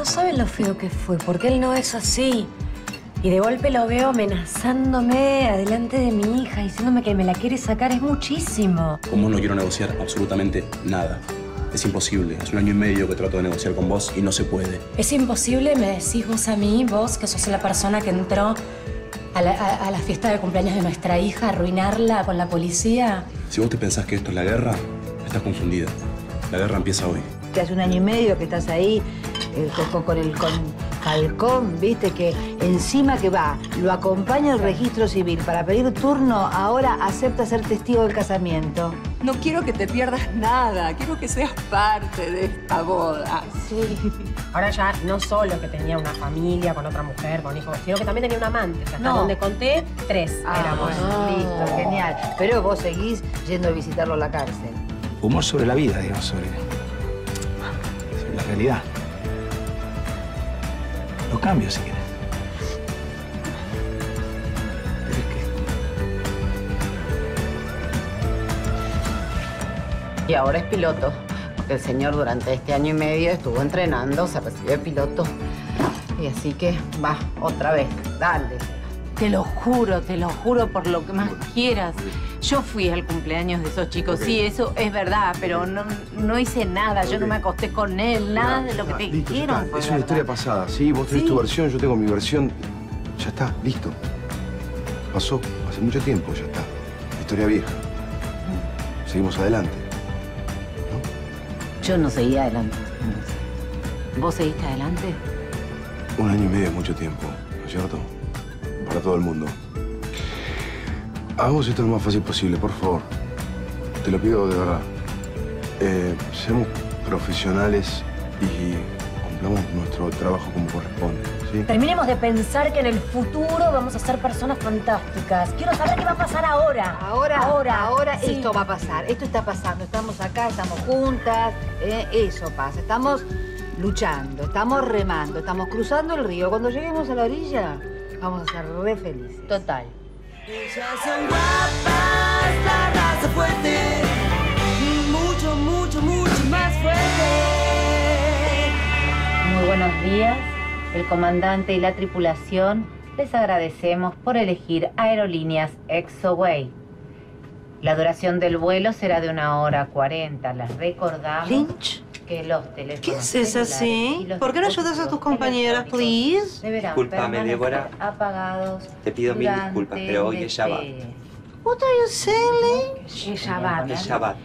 No saben lo feo que fue, porque él no es así. Y de golpe lo veo amenazándome adelante de mi hija, diciéndome que me la quiere sacar, es muchísimo. Con vos no quiero negociar absolutamente nada. Es imposible. Hace 1 año y medio que trato de negociar con vos y no se puede. ¿Es imposible? Me decís vos a mí, vos, que sos la persona que entró a la fiesta de cumpleaños de nuestra hija, a arruinarla con la policía. Si vos te pensás que esto es la guerra, estás confundida. La guerra empieza hoy. Que hace 1 año y medio que estás ahí, con Falcón, viste, que encima que va, lo acompaña el registro civil para pedir turno, ahora acepta ser testigo del casamiento. No quiero que te pierdas nada, quiero que seas parte de esta boda. Sí. Ahora ya no solo que tenía una familia con otra mujer, con hijos, sino que también tenía un amante. O sea, hasta donde conté, 3 éramos. Listo, genial. Pero vos seguís yendo a visitarlo a la cárcel. Humor sobre la vida, digamos, sobre la realidad. Lo cambio, si quieres. Pero es que... Y ahora es piloto, porque el señor durante este 1 año y medio estuvo entrenando, se recibió de piloto. Y así que va, otra vez, dale. Te lo juro por lo que más quieras. Yo fui al cumpleaños de esos chicos, sí, eso es verdad, pero no hice nada, yo no me acosté con él, nada de lo que te dijeron. Es una historia pasada, ¿sí? Vos tenés tu versión, yo tengo mi versión. Ya está, listo. Pasó hace mucho tiempo, ya está. Historia vieja. Seguimos adelante, ¿no? Yo no seguí adelante. ¿Vos seguiste adelante? 1 año y medio es mucho tiempo, ¿no es cierto? Para todo el mundo. Hagamos esto lo más fácil posible, por favor. Te lo pido de verdad. Seamos profesionales y cumplamos nuestro trabajo como corresponde, ¿sí? Terminemos de pensar que en el futuro vamos a ser personas fantásticas. Quiero saber qué va a pasar ahora. Ahora sí. Esto va a pasar. Esto está pasando. Estamos acá, estamos juntas. Eso pasa. Estamos luchando, estamos remando, estamos cruzando el río. Cuando lleguemos a la orilla... Vamos a ser re felices. Total. Ellas son guapas, la raza fuerte. Mucho, mucho, mucho más fuerte. Muy buenos días. El comandante y la tripulación les agradecemos por elegir aerolíneas Exoway. La duración del vuelo será de 1 hora 40. Les recordamos... Lynch. Que los teléfonos. ¿Qué haces así? ¿Por qué no ayudas a tus compañeras, please? Disculpame, Débora. Apagados. Te pido mil disculpas, pero hoy ella va. What are you saying? Ella va. Ella va.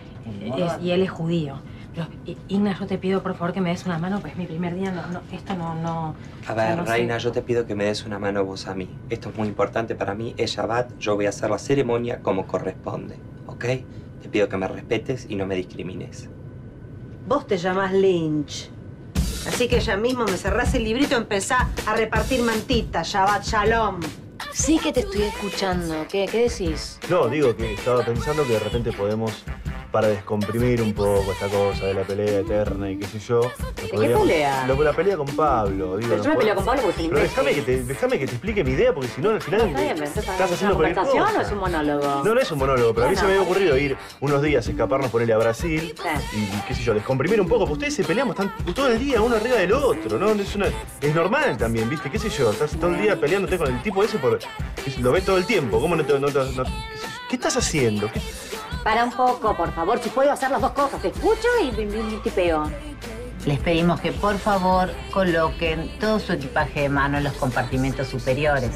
Y él es judío. Pero, Igna, yo te pido, por favor, que me des una mano, pues es mi primer día. No, esto no... A ver, no, Reina, yo te pido que me des una mano vos a mí. Esto es muy importante para mí. Ella va, yo voy a hacer la ceremonia como corresponde, ¿ok? Te pido que me respetes y no me discrimines. Vos te llamás Lynch. Así que ya mismo me cerrás el librito y empezá a repartir mantitas. Shabbat Shalom. Sí que te estoy escuchando. ¿Qué decís? No, digo que estaba pensando que de repente podemos, para descomprimir un poco esta cosa de la pelea eterna y qué sé yo... ¿Qué pelea? La pelea con Pablo. Digo, pero yo me peleo con Pablo porque te inventes. Déjame que te explique mi idea, porque si no, al final... ¿Estás haciendo una conversación o es un monólogo? No, no es un monólogo, pero a mí se me había ocurrido ir unos días, escaparnos por él a Brasil y, qué sé yo, descomprimir un poco, porque ustedes se peleamos todo el día, uno arriba del otro, ¿no? Es normal también, ¿viste? Qué sé yo, estás todo el día peleándote con el tipo ese por... Lo ves todo el tiempo, ¿cómo no te...? ¿Qué estás haciendo? Para un poco, por favor. Si puedo hacer las dos cosas, te escucho y tipeo. Les pedimos que, por favor, coloquen todo su equipaje de mano en los compartimentos superiores.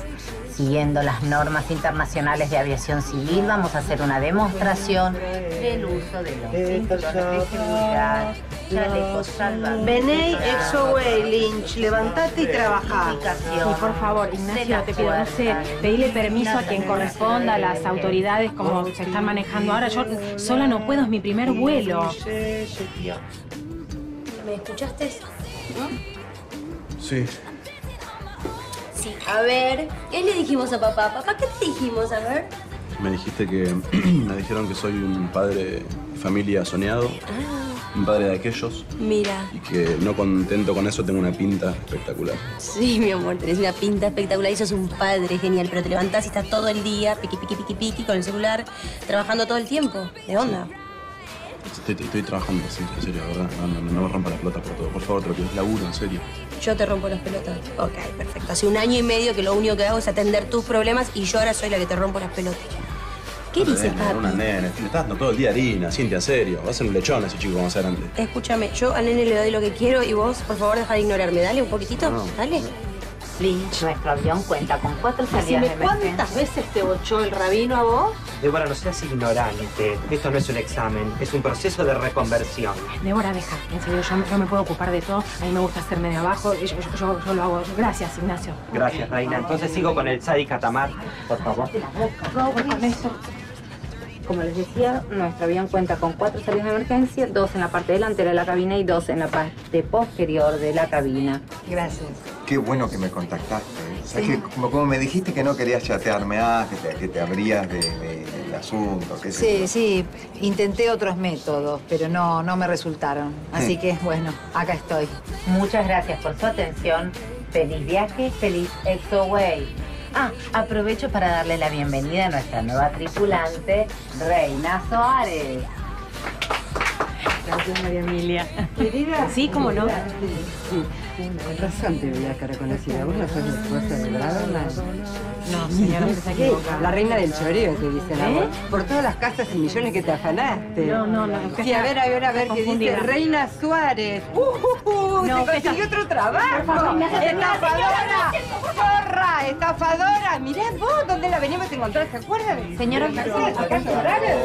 Siguiendo las normas internacionales de aviación civil, vamos a hacer una demostración del uso de los cinturones de seguridad, chalecos salvavidas... Vení, Exoway, Lynch, levantate y trabajá. Y por favor, Ignacio, te pido, no sé, pedile permiso a quien corresponda, a las autoridades, como se están manejando ahora. Yo sola no puedo, es mi primer vuelo. ¿Me escuchaste? ¿No? Sí. Sí. A ver, ¿qué le dijimos a papá? Papá, ¿qué te dijimos? A ver. Me dijiste que... me dijeron que soy un padre de familia soñado. Ah. Un padre de aquellos. Mira. Y que no contento con eso, tengo una pinta espectacular. Sí, mi amor, tenés una pinta espectacular y sos un padre genial. Pero te levantás y estás todo el día, piqui, piqui, piqui, piqui, con el celular, trabajando todo el tiempo. ¿De onda? Sí. Estoy trabajando, en serio, de verdad. No me rompa las pelotas por todo. Por favor, te lo pido, es laburo, en serio. Yo te rompo las pelotas. Ok, perfecto. Hace 1 año y medio que lo único que hago es atender tus problemas y yo ahora soy la que te rompo las pelotas. ¿Qué dices, papi? Una nena, le estás dando todo el día harina, Cintia, serio. Va a ser un lechón ese chico, vamos a hacer antes. Escúchame, yo al nene le doy lo que quiero y vos, por favor, deja de ignorarme. Dale un poquitito, no. Dale. Lynch, nuestro avión cuenta con 4 salidas de emergencia. ¿Cuántas veces te bochó el rabino a vos? Débora, no seas ignorante. Esto no es un examen, es un proceso de reconversión. Débora, deja. En serio, yo me puedo ocupar de todo. A mí me gusta hacerme de abajo. Yo lo hago. Gracias, Ignacio. Gracias, Reina. Entonces sigo con el Sadi Catamar, por favor. Con esto. Como les decía, nuestro avión cuenta con 4 salidas de emergencia, 2 en la parte delantera de la cabina y 2 en la parte posterior de la cabina. Gracias. Qué bueno que me contactaste. O sea, sí. Que como me dijiste que no querías chatearme, que te abrías del asunto, qué sé yo. Sí, intenté otros métodos, pero no me resultaron. Así que, bueno, acá estoy. Muchas gracias por su atención. Feliz viaje, feliz Exoway. Aprovecho para darle la bienvenida a nuestra nueva tripulante, Reina Soares. Gracias, María Emilia. ¿Querida? Sí, cómo no. Con razón te veía cara conocida. ¿Vos no sos la esposa de Braverman? No, señora, no se equivoca. La reina del choreo, te dice la voz. Por todas las casas y millones que te afanaste. No. Sí, a ver, qué dice Reina Soares. No, se consiguió otro trabajo. ¡Estafadora! ¡Zorra! ¡Estafadora! Mirá vos dónde la veníamos a encontrar, ¿se acuerdan? Señora, acá es horario.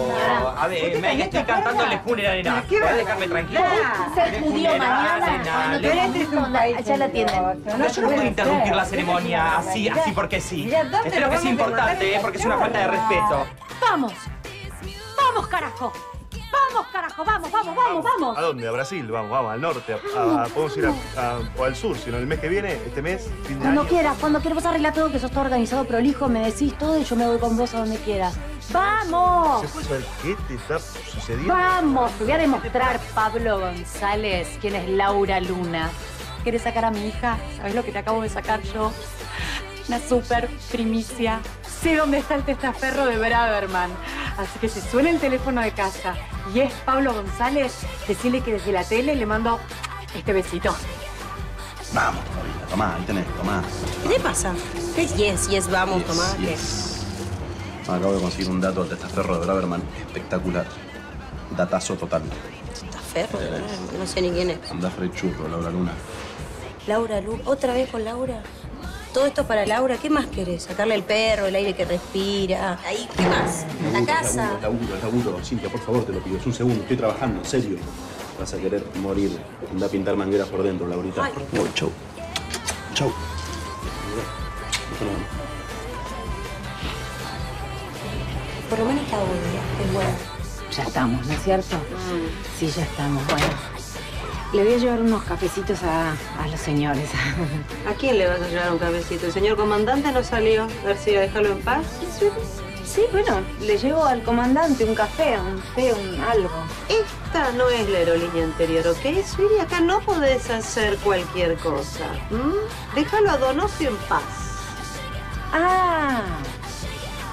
A ver, me estoy cantando el funeral en nada. Déjame tranquila. Se judío mañana. Ya la tienen. No, yo no puedo interrumpir la ceremonia así porque sí. Espero que sea importante, porque es una falta de respeto. ¡Vamos! ¡Vamos, carajo! ¡Vamos, carajo! ¡Vamos! ¿A dónde? ¿A Brasil? Vamos, al norte. Podemos ir o al sur, sino el mes que viene, este mes, fin de año. Cuando quieras, vos arregla todo, que sos todo organizado, prolijo, me decís todo y yo me voy con vos a donde quieras. ¡Vamos! ¿Se puede saber qué te está sucediendo? ¡Vamos! Te voy a demostrar, Pablo González, quién es Laura Luna. ¿Querés sacar a mi hija? ¿Sabés lo que te acabo de sacar yo? Una super primicia. Sé dónde está el testaferro de Braverman. Así que si suena el teléfono de casa y es Pablo González, decirle que desde la tele le mando este besito. Vamos, Romina, tomá, ahí tenés, tomá. ¿Qué te pasa? Yes, vamos, yes, tomá. Yes. Acabo de conseguir un dato del testaferro de Braverman espectacular. Datazo total. ¿Testaferro? No sé ni quién es. Andás re churro, Laura Luna. Laura Luna, ¿otra vez con Laura? Todo esto para Laura, ¿qué más querés? Sacarle el perro, el aire que respira. Ahí, ¿qué más? La casa. Laburo. Cintia, por favor, te lo pido. Es un segundo, estoy trabajando, en serio. Vas a querer morir. Anda a pintar mangueras por dentro, Laurita. No, chau. Por lo menos está buen día, es bueno. Ya estamos, ¿no es cierto? Sí, ya estamos, bueno. Le voy a llevar unos cafecitos a los señores. ¿A quién le vas a llevar un cafecito? El señor comandante no salió. García, déjalo en paz. Sí, bueno, le llevo al comandante un café, un té, un algo. Esta no es la aerolínea anterior, ¿ok? Suiri, acá no podés hacer cualquier cosa. Déjalo a Donofrio en paz.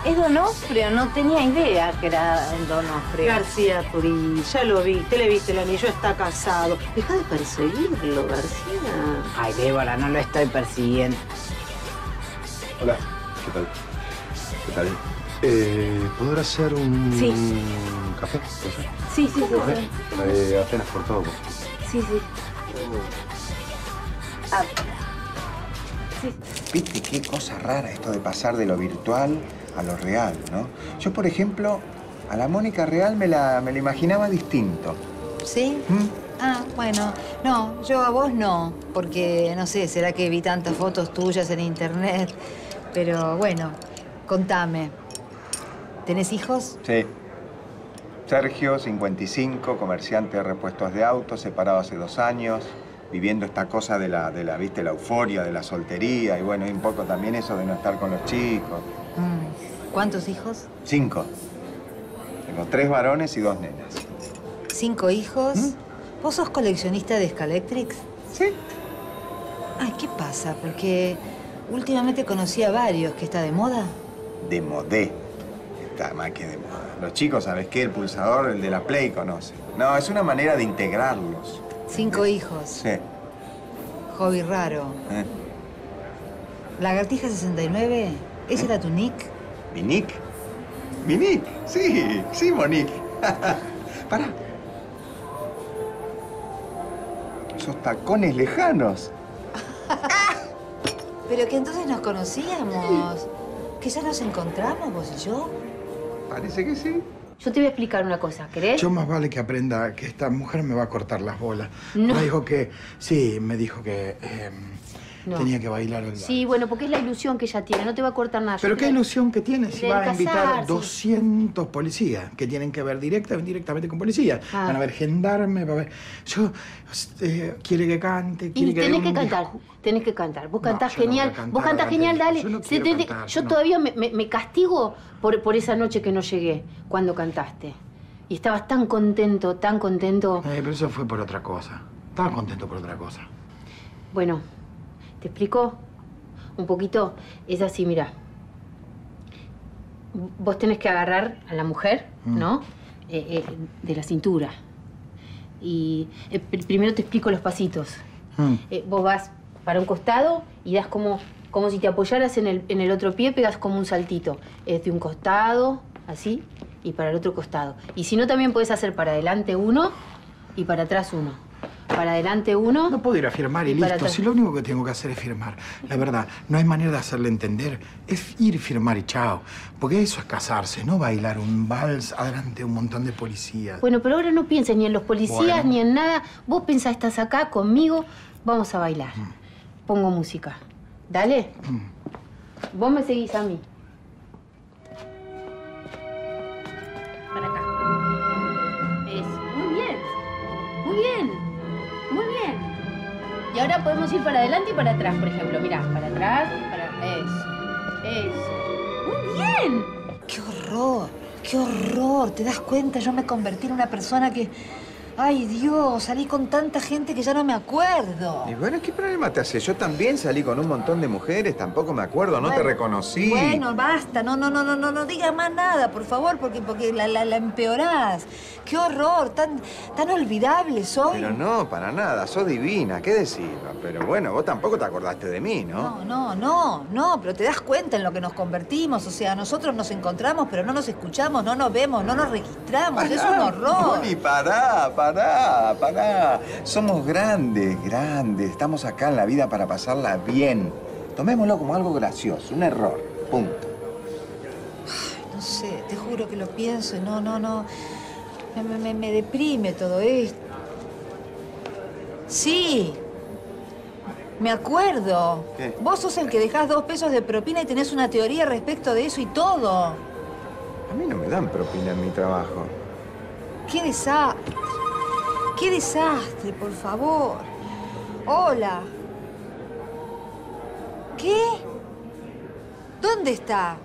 Es Donofrio, no tenía idea que era Donofrio. García Turín, ya lo vi, te le viste el anillo, está casado. Deja de perseguirlo, García. Ay, Débora, no lo estoy persiguiendo. Hola, ¿qué tal? ¿Qué tal? ¿Puedo hacer un café? Sí. Apenas por todo. Sí. ¿Viste qué cosa rara esto de pasar de lo virtual a lo real, no? Yo, por ejemplo, a la Mónica real me la imaginaba distinto. ¿Sí? Bueno. No, yo a vos no. Porque, no sé, será que vi tantas fotos tuyas en internet. Pero, bueno, contame. ¿Tenés hijos? Sí. Sergio, 55, comerciante de repuestos de autos, separado hace 2 años. Viviendo esta cosa de la, ¿viste? La euforia, de la soltería. Y, bueno, y un poco también eso de no estar con los chicos. ¿Cuántos hijos? 5. Tengo 3 varones y 2 nenas. 5 hijos. ¿Vos sos coleccionista de Scalectrics? Sí. Ay, ¿qué pasa? Porque últimamente conocí a varios que está de moda. De modé. Está más que de moda. Los chicos, ¿sabes qué? El pulsador, el de la Play, conoce. No, es una manera de integrarlos. 5 hijos. Sí. Hobby raro. ¿Lagartija 69? ¿Ese era tu nick? ¿Mi nick? ¿Mi nick? Sí, sí, Monique. Pará. Esos tacones lejanos. Pero que entonces nos conocíamos. Sí. Que ya nos encontramos, vos y yo. Parece que sí. Yo te voy a explicar una cosa, ¿querés? Yo más vale que aprenda que esta mujer me va a cortar las bolas. No. Me dijo que... Sí, me dijo que... No. Tenía que bailar el baile. Sí, bueno, porque es la ilusión que ella tiene. No te va a cortar nada. ¿Pero qué ilusión que tiene si va a invitar 200 policías que tienen que ver directamente con policías? Ah. Van a ver gendarme, va a ver... Yo... quiere que cante, quiere que... Y tenés que cantar, tenés que cantar. Vos cantás genial, vos cantás genial, dale. Yo todavía me castigo por esa noche que no llegué, cuando cantaste. Y estabas tan contento, tan contento. Pero eso fue por otra cosa. Estaba contento por otra cosa. Bueno... ¿Te explico? Un poquito. Es así, mira. Vos tenés que agarrar a la mujer, ¿no? De la cintura. Y primero te explico los pasitos. Vos vas para un costado y das como si te apoyaras en el otro pie, pegas como un saltito. Es de un costado, así, y para el otro costado. Y si no, también podés hacer para adelante uno y para atrás uno. Para adelante uno... No puedo ir a firmar y listo. Si lo único que tengo que hacer es firmar. La verdad, no hay manera de hacerle entender. Es ir, firmar y chao. Porque eso es casarse, no bailar un vals adelante un montón de policías. Bueno, pero ahora no pienses ni en los policías, ni en nada. Vos pensás, estás acá conmigo, vamos a bailar. Pongo música. ¿Dale? Vos me seguís a mí. Para acá. Eso. Muy bien. Muy bien. Muy bien. Y ahora podemos ir para adelante y para atrás, por ejemplo. Mirá, para atrás, para... Eso, eso. ¡Muy bien! ¡Qué horror! ¡Qué horror! ¿Te das cuenta? Yo me convertí en una persona que... ¡Ay, Dios! Salí con tanta gente que ya no me acuerdo. Y bueno, ¿qué problema te hace? Yo también salí con un montón de mujeres. Tampoco me acuerdo. Bueno, no te reconocí. Bueno, basta. No digas más nada, por favor, porque la empeorás. ¡Qué horror! Tan olvidable soy. Pero no, para nada. Sos divina. ¿Qué decís? Pero bueno, vos tampoco te acordaste de mí, ¿no? No. Pero te das cuenta en lo que nos convertimos. O sea, nosotros nos encontramos, pero no nos escuchamos, no nos vemos, no nos registramos. Pará, es un horror. Moni, pará. Somos grandes. Estamos acá en la vida para pasarla bien. Tomémoslo como algo gracioso, un error. Punto. Ay, no sé, te juro que lo pienso. No. Me deprime todo esto. Sí. Me acuerdo. ¿Qué? Vos sos el que dejás 2 pesos de propina y tenés una teoría respecto de eso y todo. A mí no me dan propina en mi trabajo. ¡Qué desastre! ¡Qué desastre, por favor! ¡Hola! ¿Qué? ¿Dónde está?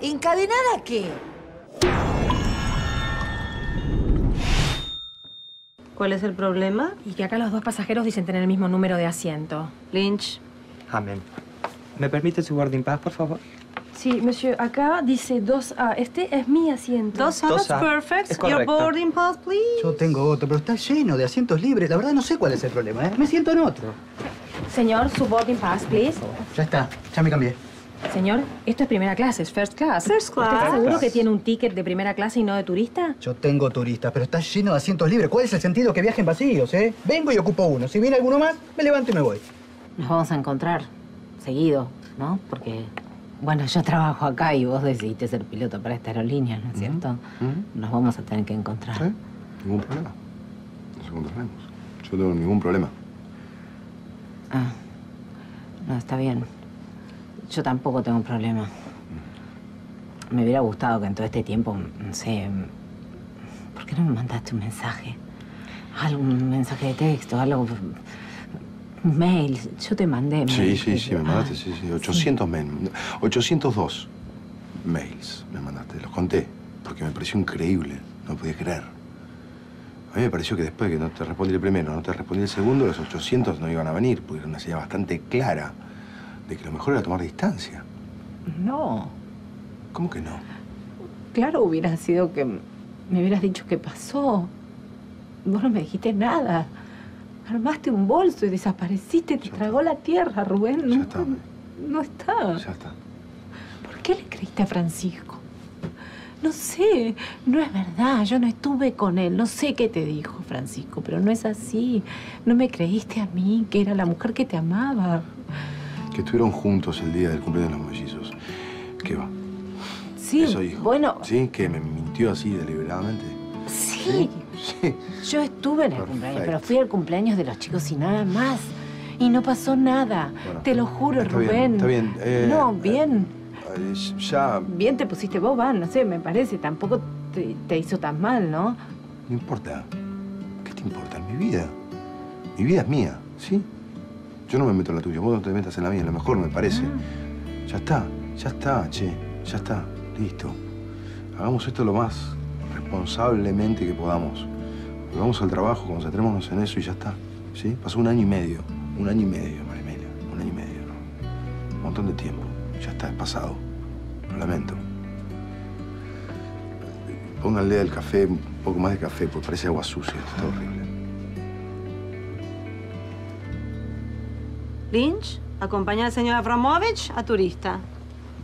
¿Encadenada qué? ¿Cuál es el problema? Y que acá los 2 pasajeros dicen tener el mismo número de asiento. Lynch. Amén. ¿Me permite su boarding pass, por favor? Sí, monsieur, acá dice 2A. Este es mi asiento. 2A, es perfecto. Your boarding pass, please. Yo tengo otro, pero está lleno de asientos libres. La verdad no sé cuál es el problema, ¿eh? Me siento en otro. Señor, su boarding pass, please. Ya está, ya me cambié. Señor, esto es primera clase, es first class. First class. ¿Usted está seguro que tiene un ticket de primera clase y no de turista? Yo tengo turista, pero está lleno de asientos libres. ¿Cuál es el sentido que viajen vacíos, eh? Vengo y ocupo uno. Si viene alguno más, me levanto y me voy. Nos vamos a encontrar seguido, ¿no? Porque... Bueno, yo trabajo acá y vos decidiste ser piloto para esta aerolínea, ¿no es cierto? Nos vamos a tener que encontrar. ¿Sí? Ningún problema. Nos encontraremos. Yo no tengo ningún problema. Ah. No, está bien. Yo tampoco tengo un problema. Me hubiera gustado que en todo este tiempo, no sé... ¿Por qué no me mandaste un mensaje? Algún mensaje de texto, algo... Mails. Yo te mandé mails. Sí, me mandaste, sí. 800 mails. 802 mails me mandaste. Los conté, porque me pareció increíble. No podía creer. A mí me pareció que después de que no te respondí el primero, no te respondí el segundo, los 800 no iban a venir, porque era una señal bastante clara de que lo mejor era tomar distancia. No. ¿Cómo que no? claro hubiera sido que me hubieras dicho qué pasó. Vos no me dijiste nada. Armaste un bolso y desapareciste. Te tragó la tierra, Rubén. Ya está. No está. Ya está. ¿Por qué le creíste a Francisco? No sé. No es verdad. Yo no estuve con él. No sé qué te dijo Francisco, pero no es así. No me creíste a mí, que era la mujer que te amaba. Que estuvieron juntos el día del cumpleaños de los mellizos. ¿Qué va? Sí, eso dijo. Bueno... ¿Sí? ¿Que me mintió así deliberadamente? Sí. Sí. Yo estuve en el cumpleaños, pero fui al cumpleaños de los chicos y nada más. Y no pasó nada. Bueno, te lo juro, está Rubén. Bien, está bien. No, bien. Ya... Bien te pusiste vos, va, no sé, me parece. Tampoco te hizo tan mal, ¿no? No importa. ¿Qué te importa? Mi vida. Mi vida es mía, ¿sí? Yo no me meto en la tuya, vos no te metas en la mía. A lo mejor, me parece. Ah. Ya está, che. Ya está. Listo. Hagamos esto lo más responsablemente que podamos. Volvamos al trabajo, concentrémonos en eso y ya está. ¿Sí? Pasó un año y medio. Un año y medio, María Emilia. Un año y medio. Un montón de tiempo. Ya está, es pasado. Lo lamento. Pónganle al café un poco más de café, porque parece agua sucia. Está horrible. Lynch, acompaña al señor Abramovich a turista.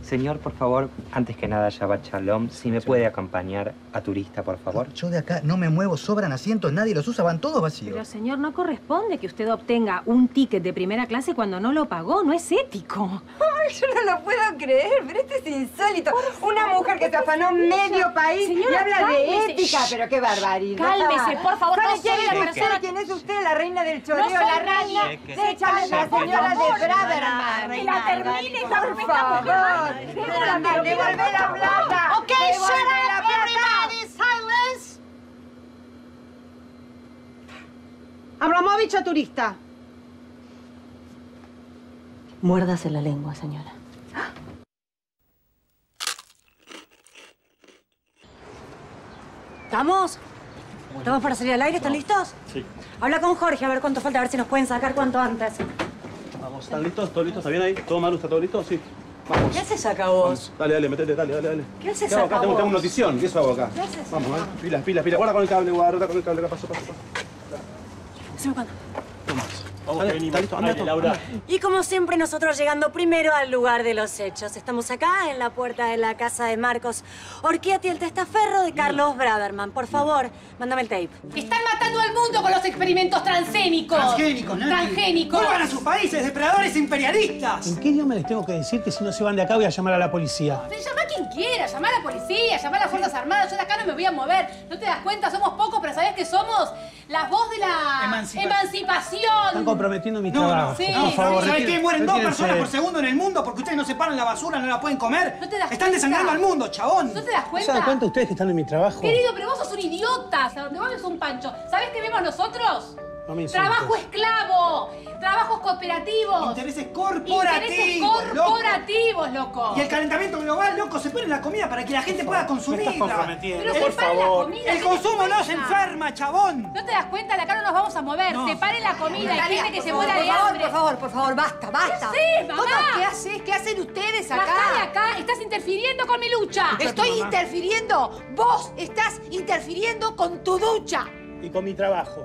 Señor, por favor, antes que nada, Shabbat Shalom, si me puede acompañar a turista, por favor. Yo de acá no me muevo, sobran asientos, nadie los usa, van todos vacíos. Pero, señor, no corresponde que usted obtenga un ticket de primera clase cuando no lo pagó, no es ético. Ay, yo no lo puedo creer, pero esto es insólito. Una mujer que se afanó medio país y habla de ética, pero qué barbaridad. Cálmese, por favor, no soy la persona. ¿Quién es usted, la reina del choreo, la reina? Déjame la señora de Braverman. Que la termine esa perfecta mujer. ¡Devolver la plata! ¡Ok, shut up, everybody! ¡Silence! Abramovich a turista. Muérdase la lengua, señora. ¿Estamos? ¿Estamos para salir al aire? ¿Están listos? Sí. Habla con Jorge a ver cuánto falta, a ver si nos pueden sacar cuanto antes. Vamos, ¿están listos? ¿Todo listo? ¿Está bien ahí? ¿Todo malo? ¿Está todo listo? Sí. Vamos. ¿Qué haces acá vos? Vamos. Dale, dale, metete, dale, dale, dale. ¿Qué haces acá? Tengo una notición. ¿Qué eso hago acá? ¿Qué haces? Vamos, pilas, pilas, pilas. Guarda con el cable, guarda con el cable. Paso, paso, paso. Decime cuándo. Vamos. Vamos, que venimos. Listo, anda, Laura. Y como siempre, nosotros llegando primero al lugar de los hechos. Estamos acá, en la puerta de la casa de Marcos Orchiati, el testaferro de Carlos Braverman. Por favor, mándame el tape. Están matando al mundo con los experimentos transgénicos. Transgénicos, ¿no? Transgénicos. ¡Vuelvan a sus países, depredadores imperialistas! ¿En qué idioma les tengo que decir que si no se van de acá voy a llamar a la policía? Usted llama a quien quiera, llama a la policía, llama a las Fuerzas Armadas. Yo de acá no me voy a mover. ¿No te das cuenta? Somos pocos, pero ¿sabés que somos? La voz de la emancipación. Comprometiendo mi trabajo. Sí. Por favor, ¿sabes qué? Mueren dos personas por segundo en el mundo porque ustedes no separan la basura, no la pueden comer. ¿No te das cuenta? Están desangrando al mundo, chabón. ¿No te das cuenta? ¿No se dan cuenta ustedes que están en mi trabajo? Querido, pero vos sos un idiota. Te vuelves un pancho. ¿Sabés qué vemos nosotros? No me insultes. Trabajo esclavo, trabajos cooperativos. Intereses corporativos. Intereses corporativos, loco. Y el calentamiento global, loco, se pone la comida para que la gente pueda consumirla. Me estás comprometiendo. Pero separen la comida. El consumo no se enferma, chabón. ¿No te das cuenta? De acá no nos vamos a mover. No. Separen la comida. Hay gente que se muera de hambre. Por favor, basta, basta. ¿Qué haces, mamá? ¿Qué haces? ¿Qué hacen ustedes acá? Basta de acá. Estás interfiriendo con mi lucha. Estoy interfiriendo. Vos estás interfiriendo con tu ducha. Y con mi trabajo.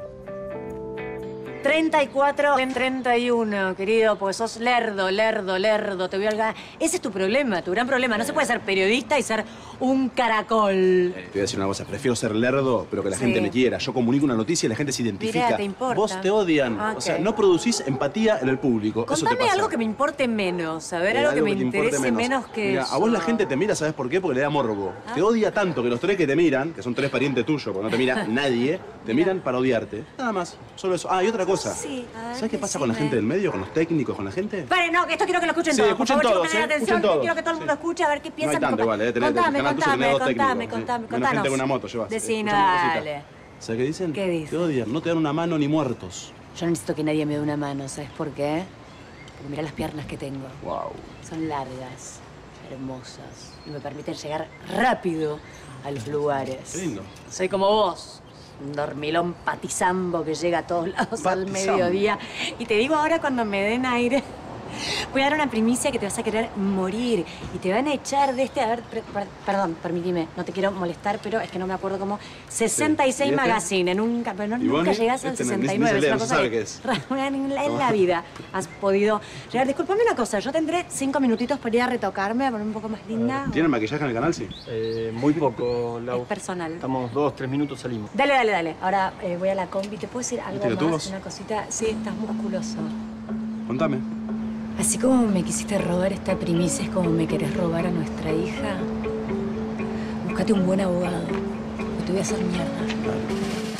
34 en 31, querido, porque sos lerdo, lerdo, lerdo. Te voy a holgar. Ese es tu problema, tu gran problema. No se puede ser periodista y ser un caracol. Te voy a decir una cosa. Prefiero ser lerdo, pero que la gente me quiera. Yo comunico una noticia y la gente se identifica. Mirá, te importa. Vos te odian. Okay. O sea, no producís empatía en el público. Contame eso te pasa. Algo que me importe menos. A ver, algo que me interese menos que Mira, eso. A vos la gente te mira, ¿sabes por qué? Porque le da morbo. Ah. Te odia tanto que los tres que te miran, que son tres parientes tuyos, porque no te mira nadie, te miran para odiarte. Nada más. Solo eso. Ah, y otra cosa. Sí, ¿sabes qué pasa con la gente del medio, con los técnicos, con la gente? Vale, no, que esto quiero que lo escuchen todos. Sí, escuchen todos, escuchen todos. Quiero que todo el mundo escuche a ver qué piensan. No hay tanto igual, tenés contame, contanos. Gente con una moto llevas. Decí, dale. ¿Sabes qué dicen? ¿Qué dicen? Te odian, no te dan una mano ni muertos. Yo no necesito que nadie me dé una mano, ¿sabes por qué? Porque mirá las piernas que tengo. Wow. Son largas, hermosas, y me permiten llegar rápido a los lugares. Qué lindo. Soy como vos. Un dormilón patizambo que llega a todos lados al mediodía. Y te digo ahora cuando me den aire, Voy a dar una primicia que te vas a querer morir y te van a echar de este... A ver, perdón, permitime, no te quiero molestar, pero es que no me acuerdo cómo... 66 sí. ¿Y este? Magazine, nunca, pero no, nunca llegás al 69. Es una cosa que en la vida has podido llegar. Disculpame una cosa, yo tendré 5 minutitos para ir a retocarme, a ponerme un poco más linda. ¿Tiene maquillaje en el canal, sí? Muy poco, Lau. Es personal. Estamos 2, 3 minutos, salimos. Dale, dale, dale. Ahora voy a la combi. ¿Te puedo decir algo más? Tubos? Una cosita. Sí, estás musculoso. Contame. Así como me quisiste robar esta primicia, es como me querés robar a nuestra hija. Búscate un buen abogado, o te voy a hacer mierda.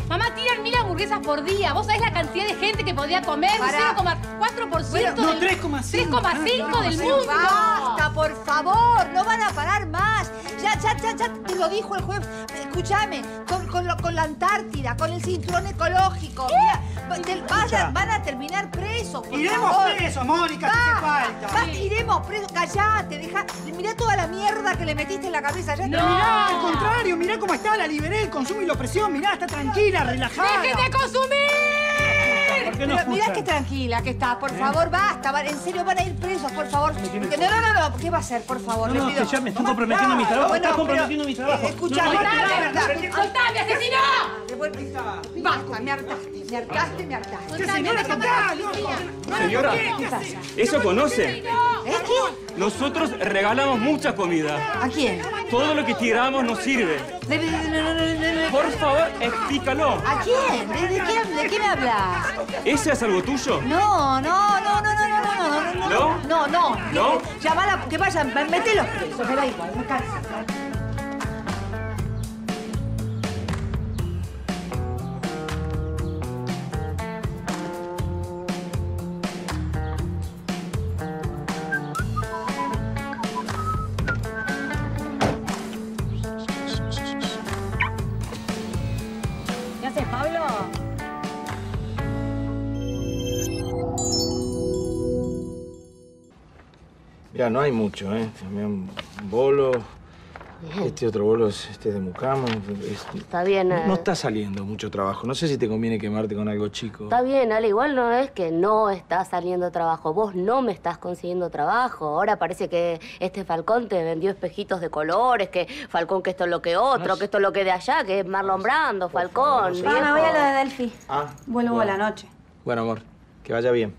Mamá, tiran 1000 hamburguesas por día. ¿Vos sabés la cantidad de gente que podría comer? 0,4% bueno, no, del... 3,5 del mundo. ¡Basta, por favor! No van a parar más. Ya, te lo dijo el juez. Escúchame, con la Antártida, con el cinturón ecológico. Mira, van a terminar presos, por iremos favor. Presos, Mónica, que te falta. Sí. Iremos presos, callate, deja. Mirá toda la mierda que le metiste en la cabeza. Ya no. Mirá, al contrario, mirá cómo está, la liberé, el consumo y la opresión. Mirá, está tranquila. Relajada. ¡Dejen de consumir! ¿Por qué no escuchan? Mirá que tranquila que está. Por favor, basta. En serio, van a ir presos, por favor. No. ¿Qué va a hacer, por favor? No, no, ya me están comprometiendo mi trabajo. Están comprometiendo mi trabajo. Escuchame, ¡soltame, asesino! Basta, me hartaste. ¿Qué señora, señora, ¿eso conoce? Nosotros regalamos mucha comida. ¿A quién? Todo lo que tiramos nos sirve. Por favor, explícalo. ¿A quién? ¿De qué me hablas? ¿Ese es algo tuyo? No. ¿No? Llamala, que vayan, metelos presos, me da igual, me cansa. Ya no hay mucho, ¿eh? También un bolo. Bien. Este otro bolo es de mucama. Está bien, no está saliendo mucho trabajo. No sé si te conviene quemarte con algo chico. Está bien, Ale. Igual no es que no está saliendo trabajo. Vos no me estás consiguiendo trabajo. Ahora parece que este Falcón te vendió espejitos de colores, que Falcón que esto es lo que otro, no sé, que esto es lo que de allá, que es Marlon Brando, Falcón. Favor, no voy a lo de Delfi. Vuelvo a la noche. Bueno, amor, que vaya bien.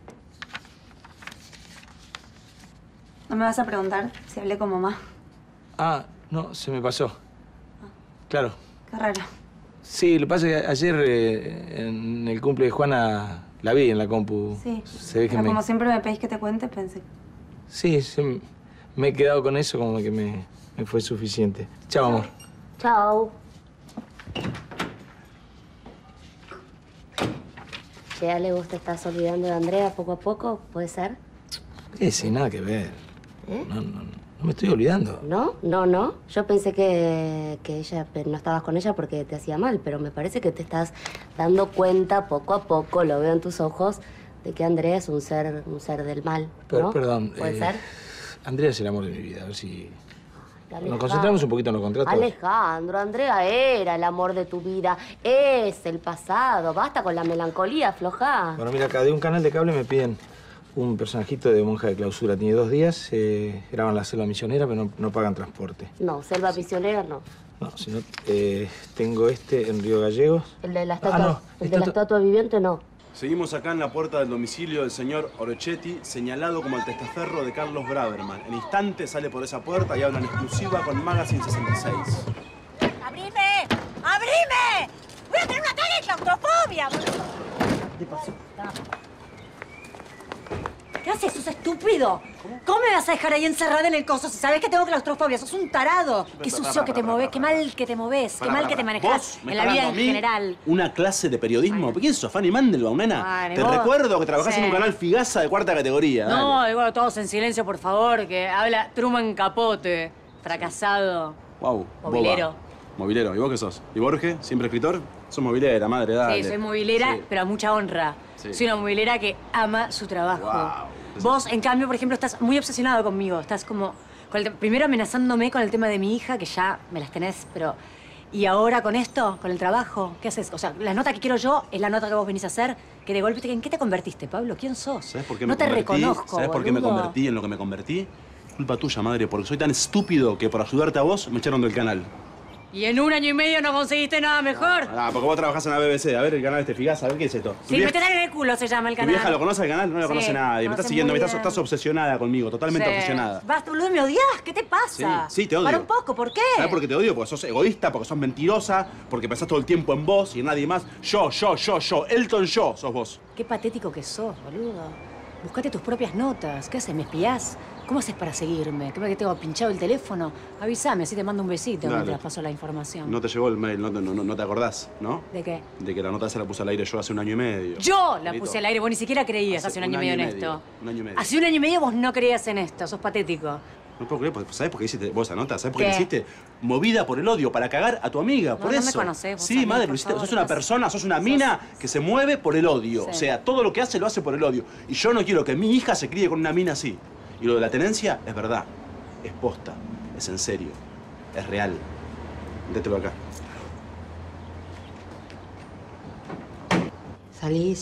¿No me vas a preguntar si hablé con mamá? Ah, no, se me pasó. Claro. Qué raro. Sí, lo que pasa es que ayer en el cumple de Juana la vi en la compu. Sí, se ve que como siempre me pedís que te cuente, pensé. Sí, me he quedado con eso como que me fue suficiente. Chao, amor. Chao. Che, Ale, vos te estás olvidando de Andrea poco a poco, ¿puede ser? Sí, nada que ver. ¿Eh? No me estoy olvidando. No. Yo pensé que ella no estabas con ella porque te hacía mal, pero me parece que te estás dando cuenta poco a poco, lo veo en tus ojos, de que Andrea es un ser del mal, ¿no? Perdón. ¿Puede ser? Andrea es el amor de mi vida, a ver si... Nos concentramos un poquito en los contratos. Alejandro, Andrea era el amor de tu vida. Es el pasado. Basta con la melancolía, aflojá. Bueno, mira, acá de un canal de cable me piden... un personajito de monja de clausura. Tiene 2 días, graban la selva misionera, pero no pagan transporte. No, selva misionera no. No, sino tengo este en Río Gallegos. El de la estatua, el de la estatua viviente no. Seguimos acá en la puerta del domicilio del señor Orochetti, señalado como el testaferro de Carlos Braverman. En instantes sale por esa puerta y habla en exclusiva con Magazine 66. ¡Abrime! ¡Abrime! ¡Voy a tener un ataque de claustrofobia! ¿Qué pasó? ¿Qué haces? ¡Sos estúpido! ¿Cómo me vas a dejar ahí encerrada en el coso si sabes que tengo claustrofobia? ¡Sos un tarado! ¡Qué sucio que te movés! ¡Qué mal que te movés! ¡Qué mal que te manejás en la vida en general! ¿Una clase de periodismo? ¿Quién sos? Fanny Mandelbaum, nena. Te recuerdo que trabajás en un canal Figasa de 4ª categoría. No, igual todos en silencio, por favor, que habla Truman Capote. Fracasado. Wow. Movilero. Movilero. ¿Y vos qué sos? ¿Y Borges? ¿Siempre escritor? Sos movilera, madre, dale. Sí, soy movilera, pero a mucha honra. Sí. Soy una movilera que ama su trabajo. Wow. Vos, en cambio, por ejemplo, estás muy obsesionado conmigo. Estás como... primero amenazándome con el tema de mi hija, que ya me las tenés, pero... Y ahora con esto, con el trabajo, ¿qué haces? O sea, la nota que quiero yo es la nota que vos venís a hacer, que de golpe... ¿En qué te convertiste, Pablo? ¿Quién sos? ¿Sabés por qué me convertí? No te reconozco, ¿sabés por qué me convertí en lo que me convertí? Culpa tuya, madre, porque soy tan estúpido que por ayudarte a vos me echaron del canal. Y en un año y medio no conseguiste nada mejor. Ah, porque vos trabajás en la BBC. A ver el canal este, fijás, a ver qué es esto. Sí, meterán en el culo se llama el canal. ¿Tu vieja lo conoce el canal? No lo conoce nadie. Me estás siguiendo, estás obsesionada conmigo, totalmente obsesionada. Basta, boludo, me odiás. ¿Qué te pasa? Sí, te odio. Para un poco, ¿por qué? ¿Sabés por qué te odio? Porque sos egoísta, porque sos mentirosa, porque pensás todo el tiempo en vos y en nadie más. Yo. Elton, yo sos vos. Qué patético que sos, boludo. Buscate tus propias notas. ¿Qué haces? ¿Me espiás? ¿Cómo haces para seguirme? ¿Qué tengo pinchado el teléfono? Avísame, así te mando un besito mientras paso la información. No te llegó el mail, no te acordás, ¿no? ¿De qué? De que la nota se la puse al aire yo hace un año y medio. ¿Yo la puse al aire? Vos ni siquiera creías hace un año y medio en esto. Un año y medio. Hace un año y medio vos no creías en esto, sos patético. No puedo creer, ¿sabés por qué hiciste vos esa nota? ¿Sabés por qué la hiciste? Movida por el odio, para cagar a tu amiga, por eso. No me conocés vos. Sí, madre, sos una persona, sos una mina que se mueve por el odio. O sea, todo lo que hace, lo hace por el odio. Y yo no quiero que mi hija se críe con una mina así. Y lo de la tenencia es verdad, es posta, es en serio, es real. Dételo acá. Salí.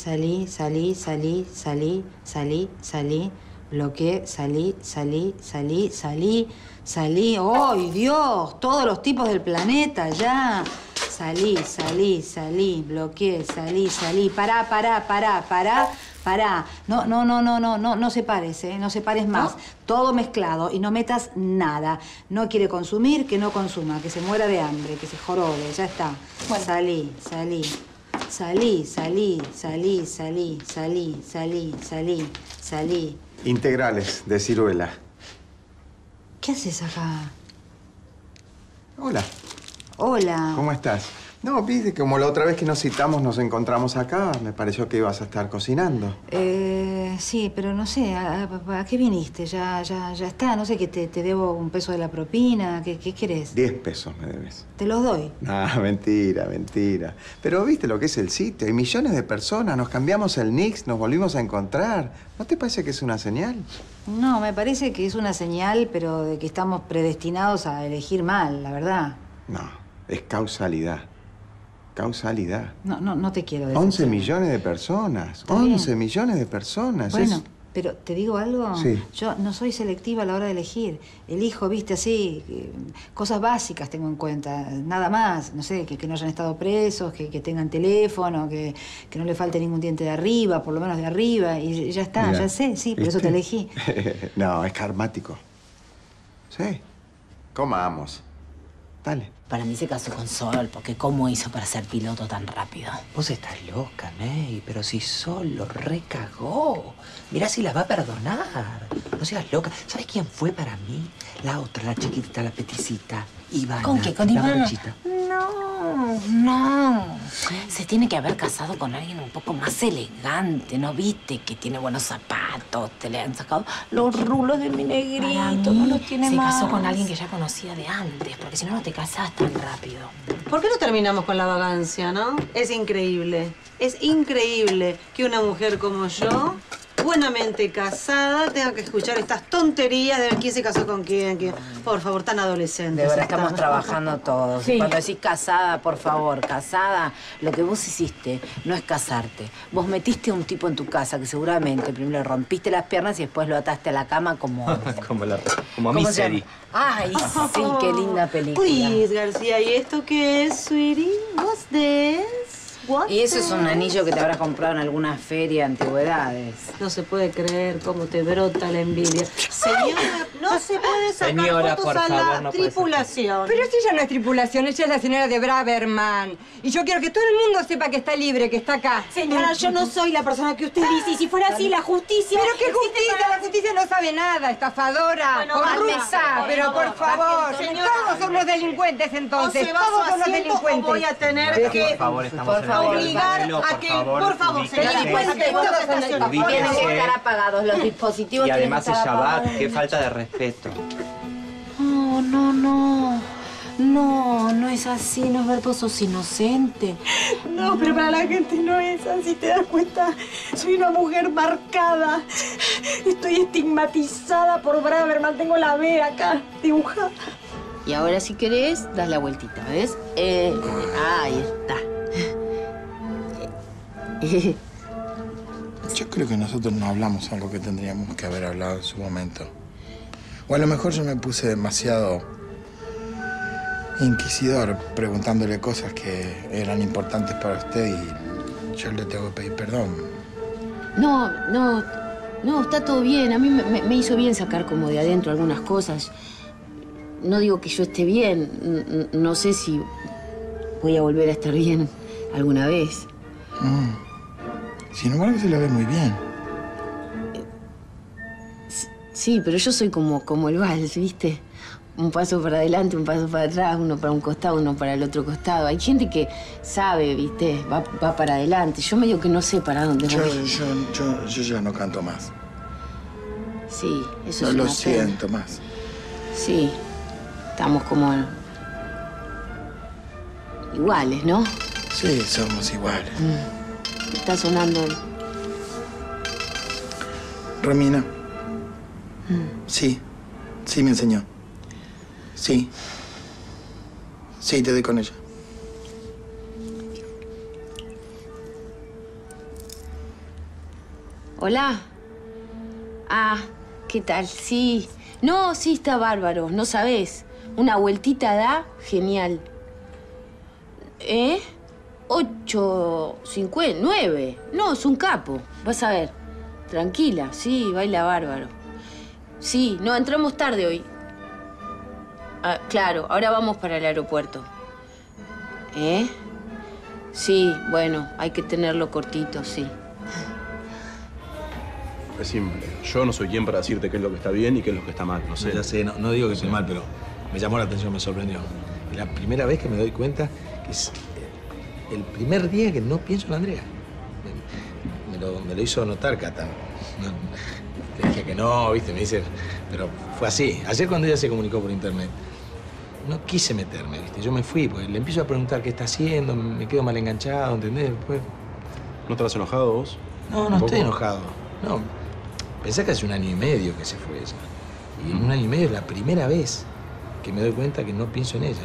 Bloqueé, salí. ¡Ay, Dios! Todos los tipos del planeta, ya. Salí. Bloqueé, salí. Pará. No separes, ¿eh? No separes más. ¿No? Todo mezclado y no metas nada. No quiere consumir, que no consuma, que se muera de hambre, que se jorobe, ya está. Bueno. Salí. Integrales de ciruela. ¿Qué haces acá? Hola. ¿Cómo estás? No, viste, como la otra vez que nos citamos, nos encontramos acá. Me pareció que ibas a estar cocinando. Sí, pero no sé, ¿a qué viniste? Ya está, no sé, que te debo un peso de la propina. ¿Qué querés? 10 pesos me debes. ¿Te los doy? Ah, mentira. Pero viste lo que es el sitio, hay millones de personas, nos cambiamos el Nix, nos volvimos a encontrar. ¿No te parece que es una señal? No, me parece que es una señal, pero de que estamos predestinados a elegir mal, la verdad. No, es causalidad. No te quiero decir. 11 millones de personas. Bueno, pero ¿te digo algo? Sí. Yo no soy selectiva a la hora de elegir. Elijo, viste, así, cosas básicas tengo en cuenta. Nada más, no sé, que no hayan estado presos, que tengan teléfono, que no le falte ningún diente de arriba, por lo menos de arriba. Y ya está, mirá, ya sé, sí, por eso te elegí. No, es karmático. Sí, comamos. Dale. Para mí se casó con Sol, porque ¿cómo hizo para ser piloto tan rápido? Vos estás loca, May, pero si Sol lo recagó. Mirá si la va a perdonar. No seas loca. ¿Sabés quién fue para mí? La otra, la chiquitita, la peticita. Ivana. ¿Con qué? ¿Con Ivana? No. Se tiene que haber casado con alguien un poco más elegante, ¿no viste? Que tiene buenos zapatos, te le han sacado los rulos de mi negrito, no los tiene más. Se casó con alguien que ya conocía de antes, porque si no, no te casás tan rápido. ¿Por qué no terminamos con la vagancia, no? Es increíble que una mujer como yo, buenamente casada, tenga que escuchar estas tonterías de quién se casó con quién. Por favor, tan adolescente. De verdad, estamos trabajando todos. Sí. Cuando decís casada, por favor, casada, lo que vos hiciste no es casarte. Vos metiste a un tipo en tu casa que seguramente primero rompiste las piernas y después lo ataste a la cama como... como a Misery. Ay, sí, qué linda película. Luis García, ¿y esto qué es, sweetie? ¿Vos des? Y eso es un anillo que te habrás comprado en alguna feria de antigüedades. No se puede creer cómo te brota la envidia. Señora, no se puede sacar fotos a la tripulación. Pero ella no es tripulación, ella es la señora de Braverman. Y yo quiero que todo el mundo sepa que está libre, que está acá. Señora, yo no soy la persona que usted dice. Y si fuera así, la justicia... ¿Pero qué justicia? La justicia no sabe nada, estafadora, corrupta. Pero por favor, todos son los delincuentes entonces. Todos son los delincuentes. Voy a tener que... Por favor, estamos... obligar a que, por favor, se tienen que estar apagados los dispositivos. Y además el Shabbat, qué falta de respeto. No es así, no es verboso, es inocente. No, pero para la gente no es así, ¿te das cuenta? Soy una mujer marcada. Estoy estigmatizada por Braverman, tengo la B acá dibujada. Y ahora, si querés, das la vueltita, ¿ves? Ahí está. Yo creo que nosotros no hablamos algo que tendríamos que haber hablado en su momento. O a lo mejor yo me puse demasiado inquisidor preguntándole cosas que eran importantes para usted y yo le tengo que pedir perdón. No, está todo bien. A mí me hizo bien sacar como de adentro algunas cosas. No digo que yo esté bien. No sé si voy a volver a estar bien alguna vez. Sin embargo, se la ve muy bien. Sí, pero yo soy como el vals, ¿viste? Un paso para adelante, un paso para atrás, uno para un costado, uno para el otro costado. Hay gente que sabe, ¿viste? Va para adelante. Yo medio que no sé para dónde voy. Yo ya no canto más. Sí, eso es una pena. No lo siento más. Sí, estamos como iguales, ¿no? Sí, somos iguales. Está sonando el... Romina. Sí, me enseñó. Sí, te doy con ella. Hola. ¿Qué tal? Sí. No, sí, está bárbaro, no sabés. Una vueltita da, genial. 8:59. No, es un capo, vas a ver. Tranquila, sí, baila bárbaro. Sí, no, entramos tarde hoy. Claro, ahora vamos para el aeropuerto. Sí, bueno, hay que tenerlo cortito, sí. Es simple. Yo no soy quien para decirte qué es lo que está bien y qué es lo que está mal, no sé. Ya sé, no digo que esté mal, pero me llamó la atención, me sorprendió. La primera vez que me doy cuenta que es el primer día que no pienso en Andrea. Me lo hizo notar Cata. Le dije que no, ¿viste? Me dice... Pero fue así. Ayer cuando ella se comunicó por internet, no quise meterme, ¿viste? Yo me fui, pues le empiezo a preguntar qué está haciendo, me quedo mal enganchado, ¿entendés? Pues... ¿No te has enojado vos? No estoy enojado. No. Pensá que hace 1 año y medio que se fue ella. Y en 1 año y medio es la primera vez que me doy cuenta que no pienso en ella.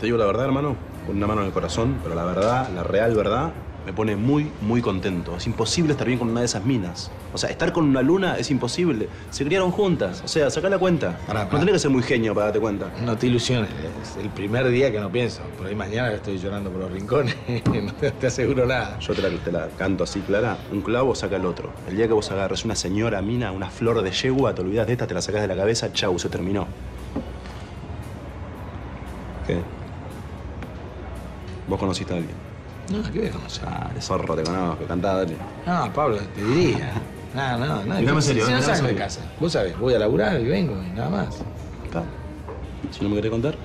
Te digo la verdad, hermano, con una mano en el corazón, pero la verdad, la real verdad, me pone muy, muy contento. Es imposible estar bien con una de esas minas. O sea, estar con una Luna es imposible. Se criaron juntas. O sea, sacá la cuenta. No tenés que ser muy genio para darte cuenta. No te ilusiones. Es el primer día que no pienso. Por ahí mañana estoy llorando por los rincones. No te aseguro nada. Yo te la canto así, Clara. Un clavo saca el otro. El día que vos agarres una señora mina, una flor de yegua, te olvidás de esta, te la sacás de la cabeza, chau, se terminó. ¿Qué? ¿Vos conociste a alguien? No, ¿qué voy a conocer? El zorro te conozco, cantá, dale. No, Pablo, te diría. No. Mirame en serio, no sabes de casa. Vos sabés, voy a laburar y vengo, y nada más. Claro. Si no me querés contar,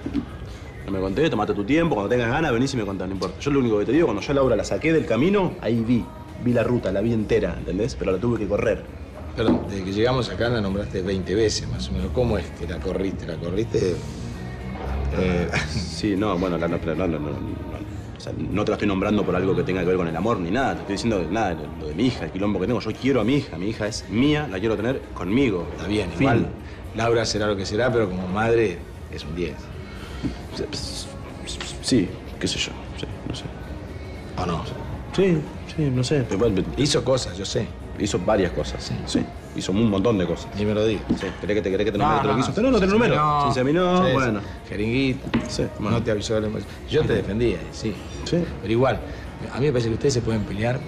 no me conté, tomate tu tiempo, cuando tengas ganas venís y me contás, no importa. Yo lo único que te digo, cuando yo a Laura la saqué del camino, ahí vi la ruta, la vi entera, ¿entendés? Pero la tuve que correr. Pero desde que llegamos acá la nombraste 20 veces, más o menos. ¿Cómo es que la corriste? ¿La corriste? Sí, no, bueno, no. O sea, no te la estoy nombrando por algo que tenga que ver con el amor ni nada. Te estoy diciendo nada, lo de mi hija, el quilombo que tengo. Yo quiero a mi hija. Mi hija es mía, la quiero tener conmigo. Está bien, igual. Laura será lo que será, pero como madre es un 10. Sí, qué sé yo. Sí, no sé. ¿O no? Sí, no sé. Hizo cosas, yo sé. Hizo varias cosas, sí. Hizo un montón de cosas. Ni me lo digo. Sí. ¿Querés que te nombre lo que hizo? No, te lo número. Si se aminó, bueno. Jeringuita. Sí. Bueno. No te avisó de la emoción. Yo te defendía, sí. Pero igual, a mí me parece que ustedes se pueden pelear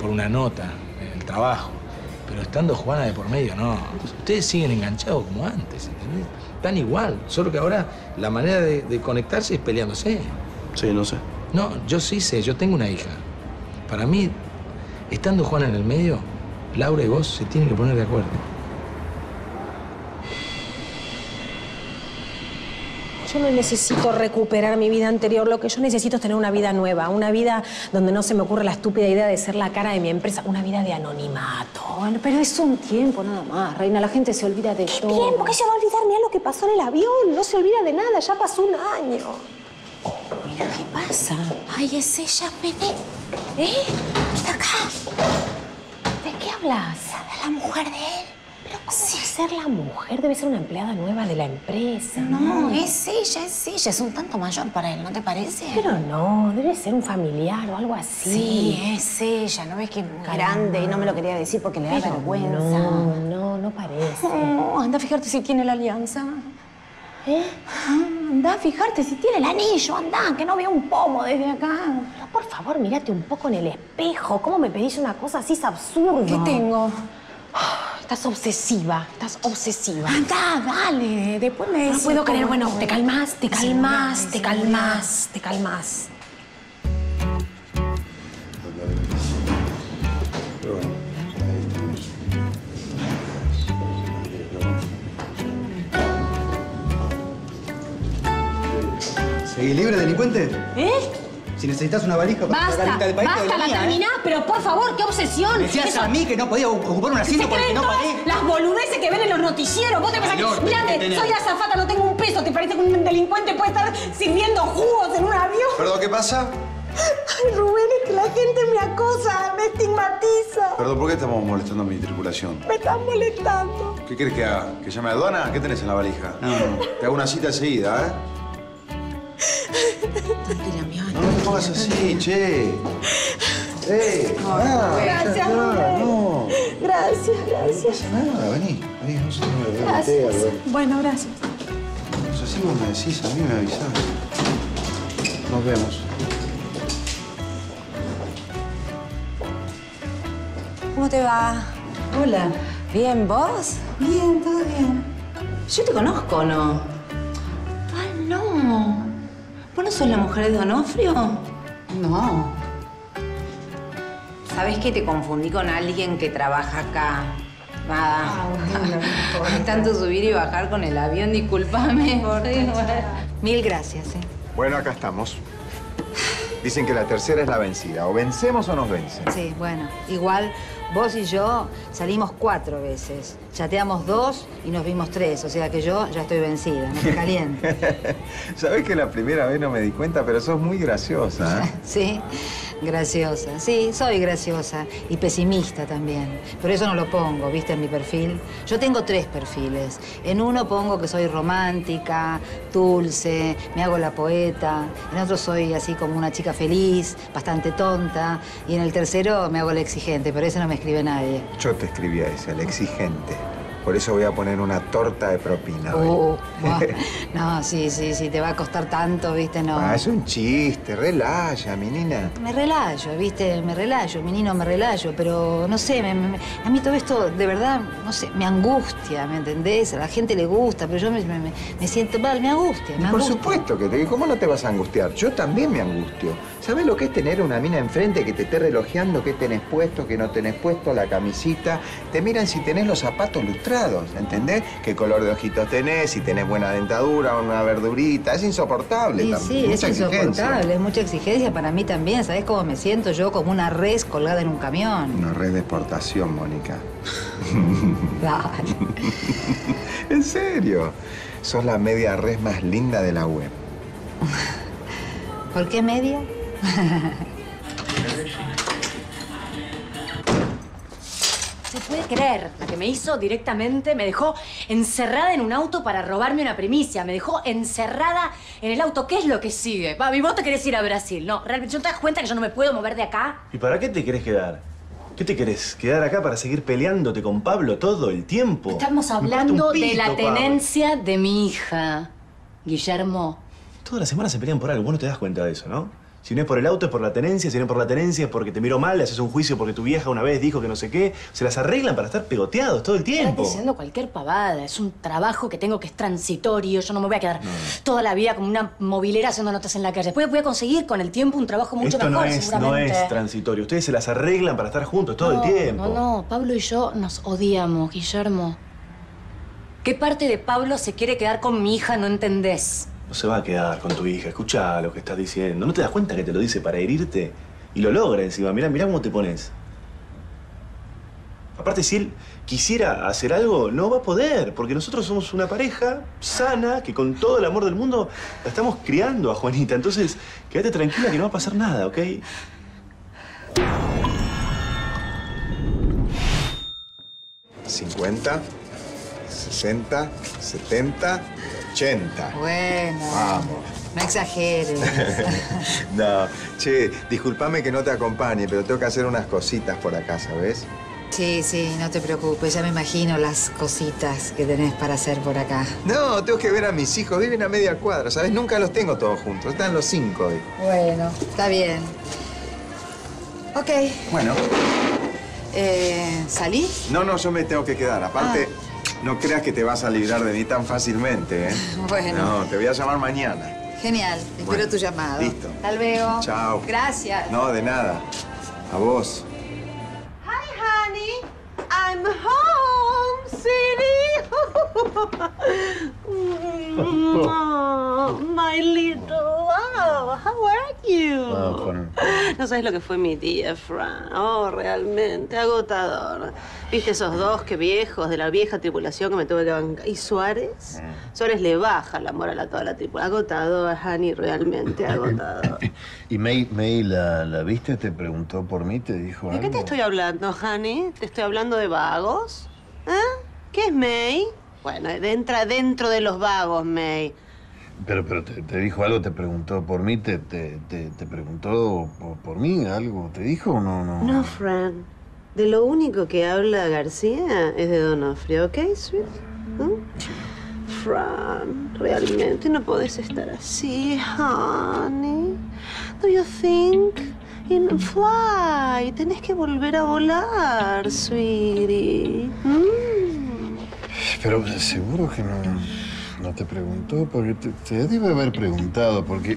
por una nota en el trabajo. Pero estando Juana de por medio, no. Ustedes siguen enganchados como antes, ¿entendés? Tan igual. Solo que ahora la manera de conectarse es peleándose. Sí, no sé. No, yo sí sé. Yo tengo una hija. Para mí, estando Juana en el medio, Laura y vos se tienen que poner de acuerdo. Yo no necesito recuperar mi vida anterior. Lo que yo necesito es tener una vida nueva. Una vida donde no se me ocurre la estúpida idea de ser la cara de mi empresa. Una vida de anonimato. Bueno, pero es un tiempo nada más, Reina. La gente se olvida de todo. ¿Qué tiempo? ¿Qué se va a olvidar? Mirá lo que pasó en el avión. No se olvida de nada. Ya pasó 1 año. Oh, mira qué pasa. Ay, es ella, Pene. Está acá. ¿De qué hablas? Es la mujer de él. ¿Pero ¿Cómo va a ser la mujer? Debe ser una empleada nueva de la empresa. No, es ella. Es un tanto mayor para él, ¿no te parece? Pero no, debe ser un familiar o algo así. Sí, es ella. ¿No ves que es grande? Y no me lo quería decir porque le da vergüenza. No, no parece. Oh, anda a fijarte si tiene la alianza. ¿Eh? Anda a fijarte si tiene el anillo, anda, que no veo un pomo desde acá. Pero por favor, mírate un poco en el espejo. ¿Cómo me pedís una cosa así? Es absurdo. ¿Qué tengo? Oh, estás obsesiva. Anda, dale, después me decís. No puedo creer, bueno, te calmás. ¿Seguís libre, delincuente? ¿Eh? Si necesitas una valija para sacar del país... Basta, la terminás, pero por favor, qué obsesión. Me decías a mí que no podía ocupar un asiento porque no pagué. Las boludeces que ven en los noticieros. Vos te pensás que... Mirate, soy azafata, no tengo un peso. ¿Te parece que un delincuente puede estar sirviendo jugos en un avión? ¿Perdón, qué pasa? Ay, Rubén, es que la gente me acosa, me estigmatiza. Perdón, ¿por qué estamos molestando a mi tripulación? Me están molestando. ¿Qué querés que haga? ¿Que llame a aduana? ¿Qué tenés en la valija? No. Te hago una cita enseguida, ¿eh? Tranquila, mi amor. No me pongas así, che. Gracias, no. Gracias. No pasa nada, vení, no se me lo gracias. Bueno, gracias. Pues así vos me decís, a mí me avisás. Nos vemos. ¿Cómo te va? Hola. ¿Bien, vos? Bien, todo bien. Yo te conozco, ¿no? Ah, no. ¿Vos no sos la mujer de Donofrio? No. ¿Sabés que te confundí con alguien que trabaja acá? Nada. Ah, bueno, tanto subir y bajar con el avión, discúlpame. Mil gracias, ¿eh? Bueno, acá estamos. Dicen que la tercera es la vencida. O vencemos o nos vencen. Sí, bueno. Igual vos y yo salimos 4 veces. Chateamos 2 y nos vimos 3. O sea que yo ya estoy vencida. No te calientes. Sabés que la primera vez no me di cuenta, pero sos muy graciosa, ¿eh? Sí, graciosa. Sí, soy graciosa. Y pesimista también. Pero eso no lo pongo, ¿viste? En mi perfil. Yo tengo 3 perfiles. En uno pongo que soy romántica, dulce, me hago la poeta. En otro soy así como una chica feliz, bastante tonta. Y en el tercero me hago la exigente, pero eso no me escribe nadie. Yo te escribí a ese, el exigente. Por eso voy a poner una torta de propina. No, sí, te va a costar tanto, ¿viste? No. Ah, es un chiste, relaya, mi nina. Me relayo, ¿viste? Me relayo, pero no sé, a mí todo esto, de verdad, no sé, me angustia, ¿me entendés? A la gente le gusta, pero yo me siento mal, me angustia. Por supuesto que ¿cómo no te vas a angustiar? Yo también me angustio. ¿Sabés lo que es tener una mina enfrente que te esté relojeando qué tenés puesto, qué no tenés puesto, la camisita? Te miran si tenés los zapatos lustrados. ¿Entendés? ¿Qué color de ojitos tenés? Si tenés buena dentadura, una verdurita. Es insoportable. Es mucha exigencia para mí también. ¿Sabés cómo me siento yo? Como una res colgada en un camión. Una res de exportación, Mónica. Dale. En serio. Sos la media res más linda de la web. ¿Por qué media? Se puede creer, la que me hizo directamente, me dejó encerrada en un auto para robarme una primicia. Me dejó encerrada en el auto. ¿Qué es lo que sigue? Papi, vos te querés ir a Brasil. No, realmente, ¿no te das cuenta que yo no me puedo mover de acá? ¿Y para qué te querés quedar? ¿Qué te querés? ¿Quedar acá para seguir peleándote con Pablo todo el tiempo? Estamos hablando de la tenencia de mi hija, Guillermo. Todas las semanas se pelean por algo, vos no te das cuenta de eso, ¿no? Si no es por el auto, es por la tenencia. Si no es por la tenencia, es porque te miró mal, le haces un juicio porque tu vieja una vez dijo que no sé qué. Se las arreglan para estar pegoteados todo el tiempo. Estás diciendo cualquier pavada. Es un trabajo que tengo que es transitorio. Yo no me voy a quedar toda la vida como una movilera haciendo notas en la calle. Después voy a conseguir con el tiempo un trabajo mucho mejor, seguramente. No es transitorio. Ustedes se las arreglan para estar juntos todo el tiempo. No. Pablo y yo nos odiamos, Guillermo. ¿Qué parte de Pablo se quiere quedar con mi hija? No entendés. No se va a quedar con tu hija. Escuchá lo que estás diciendo. ¿No te das cuenta que te lo dice para herirte? Y lo logra encima. Mirá cómo te pones. Aparte, si él quisiera hacer algo, no va a poder. Porque nosotros somos una pareja sana que con todo el amor del mundo la estamos criando a Juanita. Entonces, quédate tranquila que no va a pasar nada, ¿ok? ¿50? 60, 70, 80. Bueno. Vamos. No exageres. No. Che, discúlpame que no te acompañe, pero tengo que hacer unas cositas por acá, ¿sabes? Sí, sí, no te preocupes. Ya me imagino las cositas que tenés para hacer por acá. No, tengo que ver a mis hijos. Viven a media cuadra, ¿sabes? Nunca los tengo todos juntos. Están los 5 hoy. Bueno, está bien. Ok. Bueno. ¿Salí? No, no, yo me tengo que quedar. Aparte, no creas que te vas a librar de mí tan fácilmente, ¿eh? Bueno. No, te voy a llamar mañana. Genial. Espero tu llamado. Listo. Hasta luego. Chao. Gracias. No, de nada. A vos. Hi, honey. I'm home, city. My little love. How are you? No sabes lo que fue mi tía, Fran. Oh, realmente agotador. ¿Viste esos dos que viejos de la vieja tripulación que me tuve que bancar? ¿Y Suárez? Suárez le baja la moral a toda la tripulación. Agotador, Hani, realmente agotador. ¿Y May la viste? ¿Te preguntó por mí? ¿Te dijo algo? ¿De qué te estoy hablando, Hani? ¿Te estoy hablando de vagos? ¿Eh? ¿Qué es May? Bueno, entra dentro de los vagos, May. Pero te dijo algo, te preguntó por mí, te preguntó por mí algo, ¿te dijo o no? No, no, Fran. De lo único que habla García es de Donofrio, ¿ok, sweet? Fran, realmente no podés estar así, honey. Do you think in fly? Tenés que volver a volar, sweetie. Pero seguro que no te preguntó, porque te debe haber preguntado, porque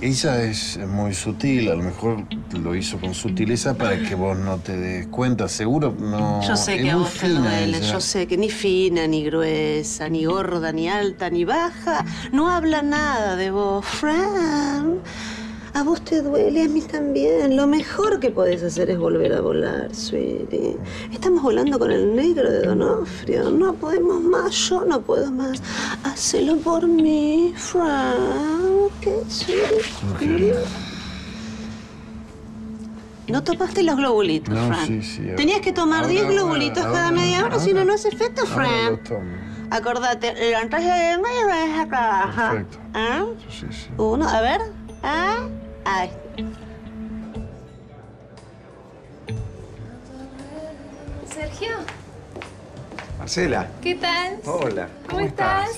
ella es muy sutil. A lo mejor lo hizo con sutileza para que vos no te des cuenta. Seguro no... Yo sé que a vos te duele. Yo sé que ni fina, ni gruesa, ni gorda, ni alta, ni baja. No habla nada de vos, Fran. A vos te duele, a mí también. Lo mejor que podés hacer es volver a volar, sweetie. Estamos volando con el negro de Donofrio. No podemos más, yo no puedo más. Hacelo por mí, Frank. ¿Qué, sweetie? No tomaste los globulitos, no, Frank. Sí, sí. Tenías que tomar 10 globulitos cada media hora, si no, no hace efecto, Frank. Acordate, levantás la goma y vas a trabajar. Perfecto. ¿Ah? Sí, sí. Uno, a ver. Ah, ay. Sergio. Marcela. ¿Qué tal? Hola. ¿Cómo estás?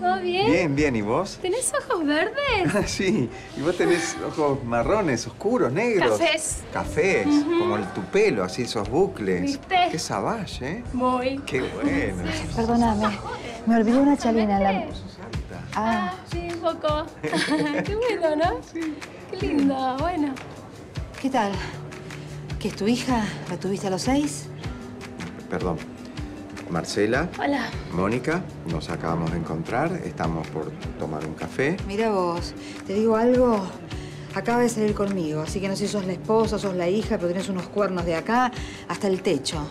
¿Todo bien? Bien, bien. ¿Y vos? ¿Tenés ojos verdes? Sí. Y vos tenés ojos marrones, oscuros, negros. Cafés. Cafés. Como tu pelo, así, esos bucles. ¿Viste? Qué savage, ¿eh? Muy. Qué bueno. Perdóname. Me olvidé una chalina. Ah, sí, un poco. Qué bueno, ¿no? Sí. Qué lindo, bueno. ¿Qué tal? ¿Qué es tu hija? ¿La tuviste a los 6? Perdón. Marcela. Hola. Mónica, nos acabamos de encontrar. Estamos por tomar un café. Mira vos, te digo algo. Acaba de salir conmigo, así que no sé si sos la esposa, sos la hija, pero tenés unos cuernos de acá hasta el techo.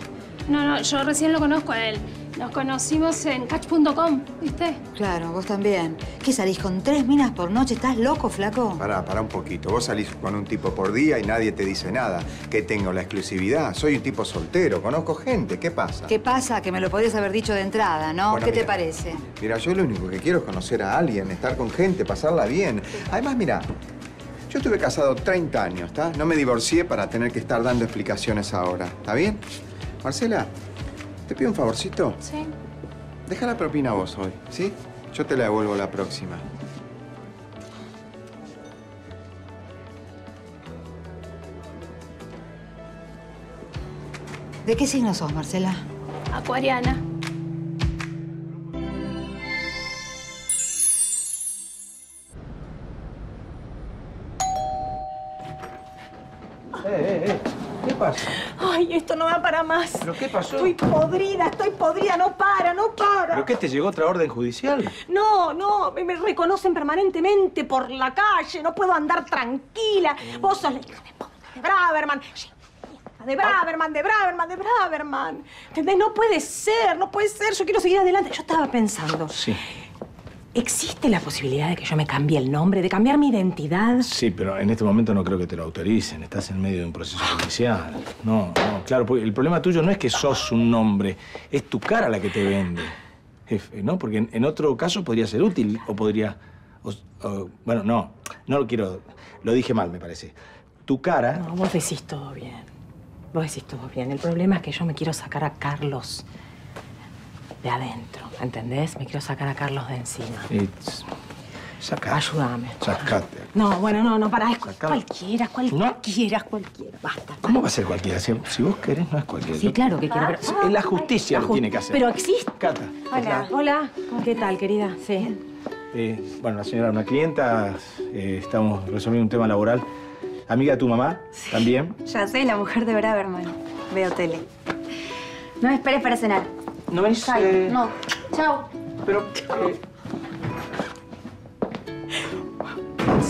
No, no, yo recién lo conozco a él. Nos conocimos en catch.com, ¿viste? Claro, vos también. ¿Qué salís con 3 minas por noche? ¿Estás loco, flaco? Pará un poquito. Vos salís con un tipo por día y nadie te dice nada. Que tengo la exclusividad. Soy un tipo soltero. Conozco gente. ¿Qué pasa? ¿Qué pasa? Que me lo podías haber dicho de entrada, ¿no? Bueno, ¿qué te parece? Mira, yo lo único que quiero es conocer a alguien, estar con gente, pasarla bien. Además, mira, yo estuve casado 30 años, ¿está? No me divorcié para tener que estar dando explicaciones ahora. ¿Está bien? Marcela, ¿te pido un favorcito? Sí. Deja la propina vos hoy, ¿sí? Yo te la devuelvo la próxima. ¿De qué signo sos, Marcela? Acuariana. ¿Qué pasa? Ay, esto no va para más. ¿Pero qué pasó? Estoy podrida, no para. ¿Pero qué, te llegó otra orden judicial? No, me reconocen permanentemente por la calle, no puedo andar tranquila. Vos sos la hija de Braverman. De Braverman. ¿Entendés? No puede ser. Yo quiero seguir adelante. Yo estaba pensando. Sí. ¿Existe la posibilidad de que yo me cambie el nombre, de cambiar mi identidad? Sí, pero en este momento no creo que te lo autoricen. Estás en medio de un proceso judicial. No, claro, porque el problema tuyo no es que sos un nombre, es tu cara la que te vende. ¿no? Porque en otro caso podría ser útil o podría... bueno, no lo quiero... Lo dije mal, me parece. Tu cara... No, vos decís todo bien. Vos decís todo bien. El problema es que yo me quiero sacar a Carlos de adentro, ¿entendés? Me quiero sacar a Carlos de encima. Sacá. Ayúdame. Sacate. No, bueno, no, pará. Es cualquiera. Basta. ¿Cómo va a ser cualquiera? Si vos querés, no es cualquiera. Sí, claro que quiero. Pero... la justicia lo tiene que hacer. Pero existe. Cata. Hola. Hola. ¿Qué tal, querida? Sí. Bueno, la señora, una clienta. Estamos resolviendo un tema laboral. Amiga de tu mamá, sí. También. Ya sé, la mujer de Braverman. Veo tele. No me esperes para cenar. No venís. No. Chao. Pero... Un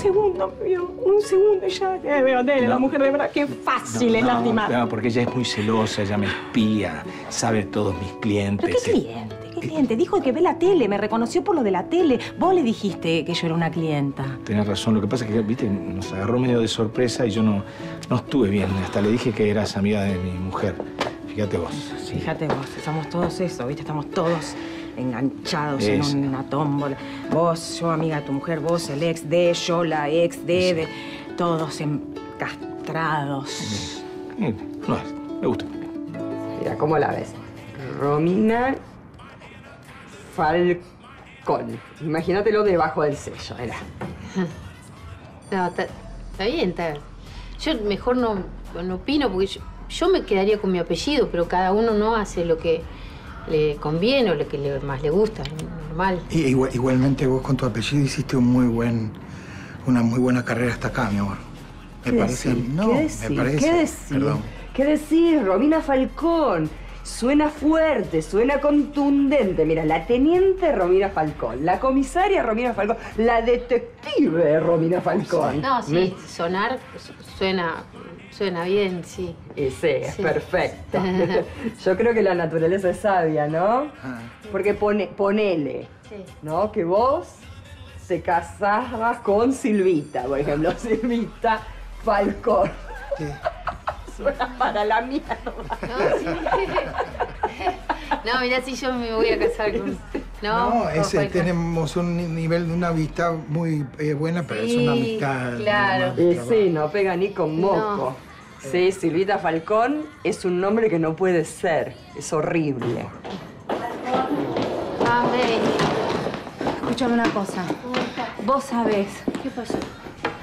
segundo, ya veo tele, la mujer de verdad, qué fácil es lastimar. No, porque ella es muy celosa, ella me espía, sabe todos mis clientes. ¿Pero qué cliente? ¿Qué cliente? Dijo que ve la tele, me reconoció por lo de la tele. Vos le dijiste que yo era una clienta. Tenés razón, lo que pasa es que, viste, nos agarró medio de sorpresa y yo no estuve bien. Hasta le dije que eras amiga de mi mujer. Fíjate vos. Sí. Fíjate vos, somos todos eso, viste, estamos todos... enganchados es... en una tómbola. Vos, yo, amiga de tu mujer, vos, el ex de, yo, la ex de... todos encastrados. No, me gusta. Mira, ¿cómo la ves? Romina Falcón. Imagínatelo debajo del sello, era. No, está bien, está... Yo mejor no opino, porque yo me quedaría con mi apellido, pero cada uno no hace lo que... le conviene o lo que más le gusta, normal. Y igualmente vos con tu apellido hiciste una muy buena carrera hasta acá, mi amor. Me parece. Decir? No, ¿qué decir? Me parece. ¿Qué decir? Perdón. ¿Qué decir? Romina Falcón. Suena fuerte, suena contundente. Mira, la teniente Romina Falcón, la comisaria Romina Falcón, la detective Romina Falcón. No, sí, sonar suena bien, sí. Sí, es perfecto. Yo creo que la naturaleza es sabia, ¿no? Porque ponele, ¿no? Que vos te casabas con Silvita, por ejemplo. Silvita Falcón. Sí. Para la mierda. No, sí. No, mirá, si yo me voy a casar con... No, tenemos un nivel de una amistad muy buena, pero sí, es una amistad... Claro. Sí, no pega ni con moco. No. Sí, Silvita Falcón es un nombre que no puede ser. Es horrible. Escúchame una cosa. Vos sabés... ¿Qué pasó?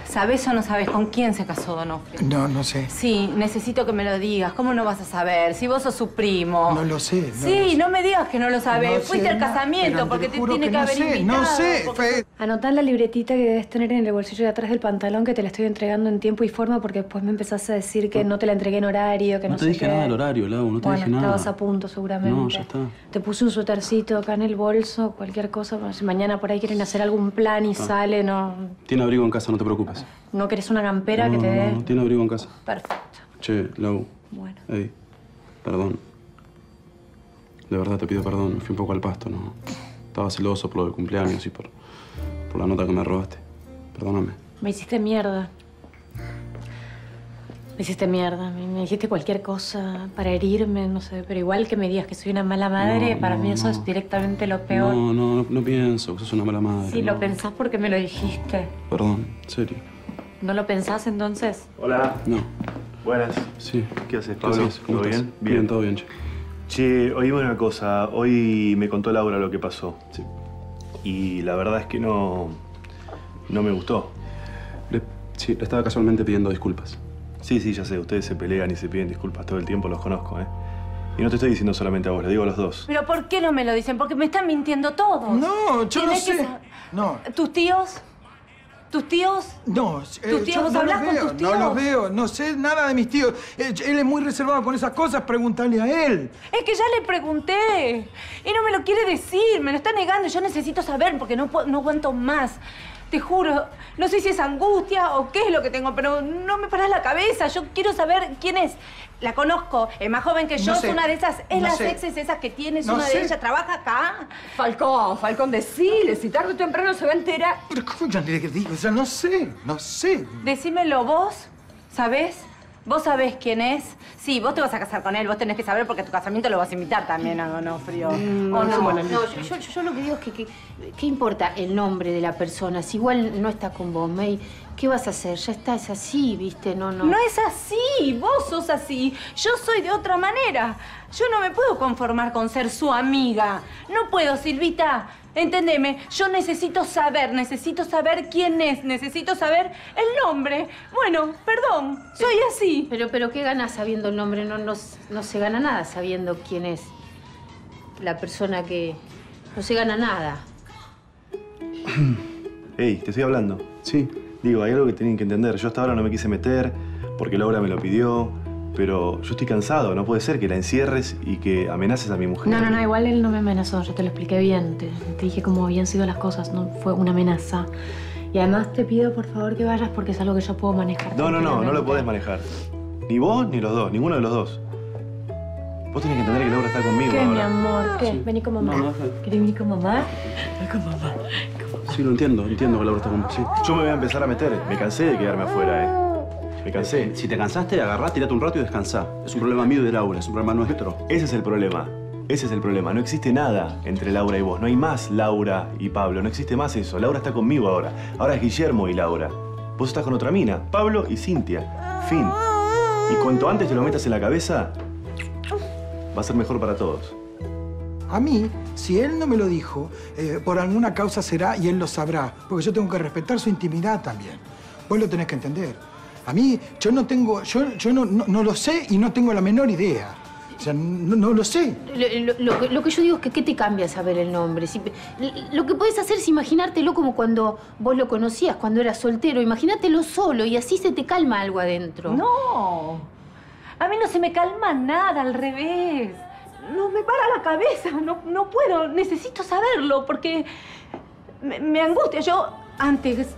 ¿Sabés o no sabés con quién se casó Donofrio? No, no sé. Sí, necesito que me lo digas. ¿Cómo no vas a saber? Si vos sos su primo. No lo sé. Sí, no me digas que no lo sabés. Fuiste al casamiento porque te tiene que haber invitado. No sé, Fe. Anotá la libretita que debes tener en el bolsillo de atrás del pantalón que te la estoy entregando en tiempo y forma porque después me empezás a decir que no te la entregué en horario, que no sé qué. No te dije nada del horario, Lau, no te dije nada. Bueno, estabas a punto seguramente. No, ya está. Te puse un suétercito acá en el bolso, cualquier cosa. Si mañana por ahí quieren hacer algún plan y sale, no... Tiene abrigo en casa, no te preocupes. ¿No querés una campera que te dé? No, tiene abrigo en casa. Perfecto. Che, Lau. Bueno. Ey, perdón. De verdad te pido perdón, me fui un poco al pasto, ¿no? Estaba celoso por lo del cumpleaños y por la nota que me robaste. Perdóname. Me hiciste mierda. Me hiciste mierda, me dijiste cualquier cosa para herirme, no sé, pero igual que me digas que soy una mala madre, para mí eso es directamente lo peor. No pienso que sos una mala madre. Sí, lo pensás porque me lo dijiste. Perdón, en serio. ¿No lo pensás entonces? Hola. No. Buenas. Sí. ¿Qué haces, Pablo? ¿Todo bien? Bien, todo bien, che. Che, oíme una cosa. Hoy me contó Laura lo que pasó. Sí. Y la verdad es que no me gustó. Sí, le estaba casualmente pidiendo disculpas. Sí, ya sé. Ustedes se pelean y se piden disculpas todo el tiempo. Los conozco, ¿eh? Y no te estoy diciendo solamente a vos, lo digo a los dos. ¿Pero por qué no me lo dicen? Porque me están mintiendo todos. No, yo no sé. No. ¿Tus tíos? ¿Tus tíos? No. ¿Tus tíos? ¿Vos hablás con tus tíos? No los veo. No sé nada de mis tíos. Él es muy reservado con esas cosas. Pregúntale a él. Es que ya le pregunté. Y no me lo quiere decir. Me lo está negando. Yo necesito saber porque no aguanto más. Te juro, no sé si es angustia o qué es lo que tengo, pero no me parás la cabeza. Yo quiero saber quién es. La conozco, es más joven que yo, es una de esas, es las exes esas que tienes, una de ellas, trabaja acá. Falcón, decile, si tarde o temprano se va a enterar. Pero ¿cómo yo le digo? O sea, no sé. Decímelo vos, ¿sabés? ¿Vos sabés quién es? Sí, vos te vas a casar con él, vos tenés que saber porque a tu casamiento lo vas a invitar también a Donofrio. No, yo lo que digo es que ¿qué importa el nombre de la persona? Si igual no está con vos, May, ¿qué vas a hacer? Ya está, es así, ¿viste? No. No es así, vos sos así. Yo soy de otra manera. Yo no me puedo conformar con ser su amiga. No puedo, Silvita. Entendeme, yo necesito saber quién es, necesito saber el nombre. Bueno, perdón, soy así. Pero ¿qué ganas sabiendo el nombre? No se gana nada sabiendo quién es la persona que... No se gana nada. Ey, te estoy hablando, sí. Digo, hay algo que tienen que entender. Yo hasta ahora no me quise meter porque Laura me lo pidió, pero yo estoy cansado. No puede ser que la encierres y que amenaces a mi mujer. No, igual él no me amenazó. Yo te lo expliqué bien. Te dije cómo habían sido las cosas. No fue una amenaza. Y además te pido, por favor, que vayas porque es algo que yo puedo manejar. No lo podés manejar. Ni vos ni los dos. Ninguno de los dos. Vos tenés que entender que Laura está conmigo. ¿Qué, ahora, mi amor? ¿Qué? Sí. Vení con mamá. ¿Querés venir con mamá? Vení con mamá. Sí, lo entiendo que Laura está conmigo. Sí. Yo me voy a empezar a meter. Me cansé de quedarme afuera, Me cansé. Si te cansaste, agarrá, tirate un rato y descansá. Es un problema mío y de Laura, es un problema nuestro. Ese es el problema. Ese es el problema. No existe nada entre Laura y vos. No hay más Laura y Pablo. No existe más eso. Laura está conmigo ahora. Ahora es Guillermo y Laura. Vos estás con otra mina. Pablo y Cintia. Fin. Y cuanto antes te lo metas en la cabeza... va a ser mejor para todos. A mí, si él no me lo dijo, por alguna causa será y él lo sabrá. Porque yo tengo que respetar su intimidad también. Vos lo tenés que entender. A mí, yo no tengo... Yo no lo sé y no tengo la menor idea. O sea, no lo sé. Lo que yo digo es que ¿qué te cambia saber el nombre? Lo que podés hacer es imaginártelo como cuando vos lo conocías, cuando eras soltero. Imagínatelo solo y así se te calma algo adentro. ¡No! A mí no se me calma nada, al revés. No me para la cabeza, no puedo. Necesito saberlo porque me angustia. Yo antes,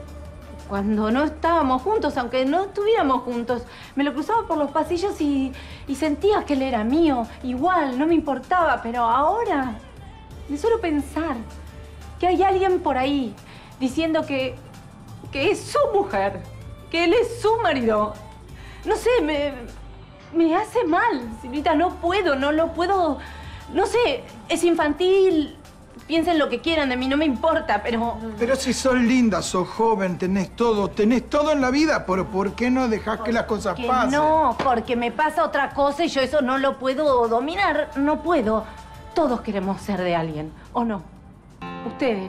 cuando no estábamos juntos, aunque no estuviéramos juntos, me lo cruzaba por los pasillos y sentía que él era mío. Igual, no me importaba, pero ahora de solo pensar que hay alguien por ahí diciendo que es su mujer, que él es su marido. No sé, me hace mal, Silvita, no lo puedo, no sé, es infantil, piensen lo que quieran de mí, no me importa, pero... Pero si sos linda, sos joven, tenés todo en la vida, pero ¿por qué no dejás que las cosas pasen? No, porque me pasa otra cosa y yo eso no lo puedo dominar, no puedo. Todos queremos ser de alguien, ¿o no? Ustedes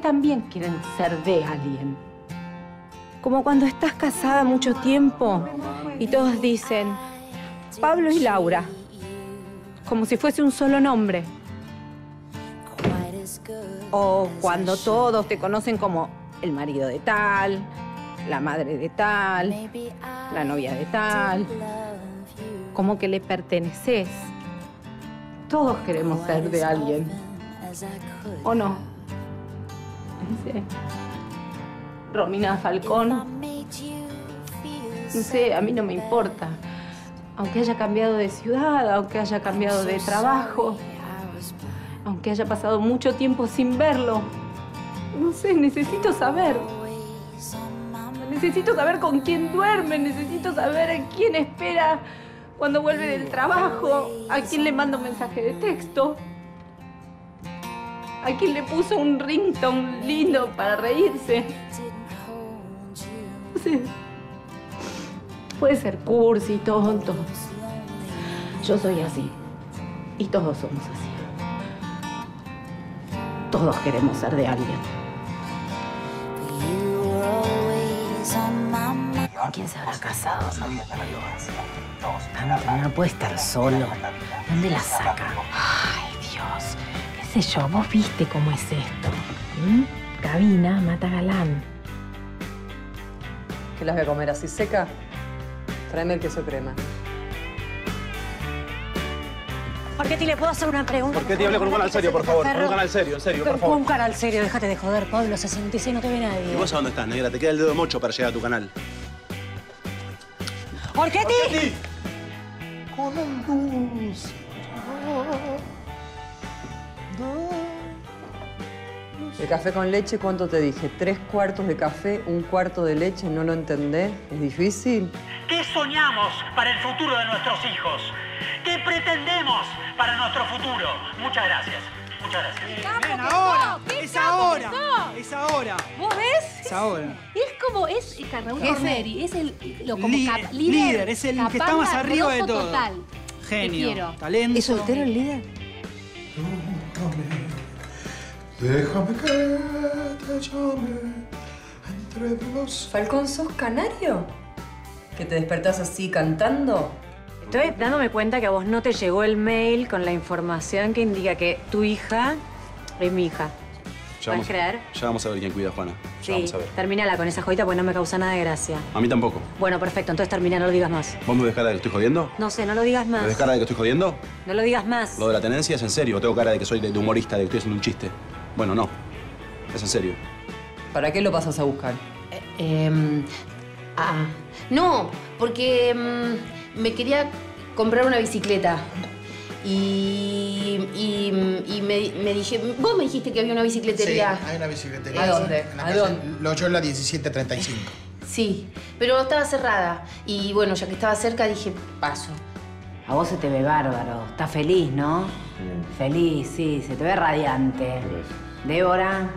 también quieren ser de alguien. Como cuando estás casada mucho tiempo y todos dicen Pablo y Laura, como si fuese un solo nombre. O cuando todos te conocen como el marido de tal, la madre de tal, la novia de tal, como que le perteneces. Todos queremos ser de alguien, ¿o no? Sí. Romina Falcón. No sé, a mí no me importa. Aunque haya cambiado de ciudad, aunque haya cambiado de trabajo, aunque haya pasado mucho tiempo sin verlo. No sé, necesito saber. Necesito saber con quién duerme, necesito saber a quién espera cuando vuelve del trabajo, a quién le manda un mensaje de texto, a quién le puso un ringtone lindo para reírse. Sí. Puede ser cursi y tonto. Yo soy así. Y todos somos así. Todos queremos ser de alguien. ¿Quién se habrá casado? No puede estar solo. ¿Dónde la saca? Ay, Dios. ¿Qué sé yo? Vos viste cómo es esto. Gavina mata galán. ¿Qué las voy a comer así seca? Tráeme el queso crema. Porchetti, ¿le puedo hacer una pregunta? Porchetti, hable con un canal serio, por favor. Con un canal serio, en serio, por favor. Con un canal serio, déjate de joder, Pablo. 66, no te ve nadie. ¿Y vos a dónde estás, negra? Te queda el dedo mocho para llegar a tu canal. ¡Porchetti! Con el dulce. El café con leche, ¿cuánto te dije? 3 cuartos de café, 1 cuarto de leche, ¿no lo entendés? ¿Es difícil? ¿Qué soñamos para el futuro de nuestros hijos? ¿Qué pretendemos para nuestro futuro? Muchas gracias. Muchas gracias. Bien, ahora. Es ahora. Es ahora. ¿Vos ves? Es ahora. Es como es Raúl Corneri. Es el líder. Es el que está más arriba de todo. Total. Genio. Talento. ¿Es soltero el líder? Déjame que te llame entre los... Falcón, ¿sos canario? ¿Que te despertás así cantando? Estoy dándome cuenta que a vos no te llegó el mail con la información que indica que tu hija es mi hija. ¿Puedes creer? Ya vamos a ver quién cuida a Juana. Ya sí, vamos a ver. Terminala con esa joyita porque no me causa nada de gracia. A mí tampoco. Bueno, perfecto. Entonces termina, no lo digas más. ¿Vos me dejás cara de que estoy jodiendo? No sé, no lo digas más. ¿Me dejás cara de que estoy jodiendo? No lo digas más. Lo de la tenencia es en serio. Tengo cara de que soy de humorista, de que estoy haciendo un chiste. Bueno, no. Es en serio. ¿Para qué lo pasas a buscar? No, porque me quería comprar una bicicleta. Y me dije... Vos me dijiste que había una bicicletería. Sí, hay una bicicletería. ¿A dónde? En la ¿A dónde? Lo en la 1735. Sí, pero estaba cerrada. Y bueno, ya que estaba cerca, dije, paso. A vos se te ve bárbaro. Estás feliz, ¿no? Sí. Feliz, sí. Se te ve radiante. Sí. Débora,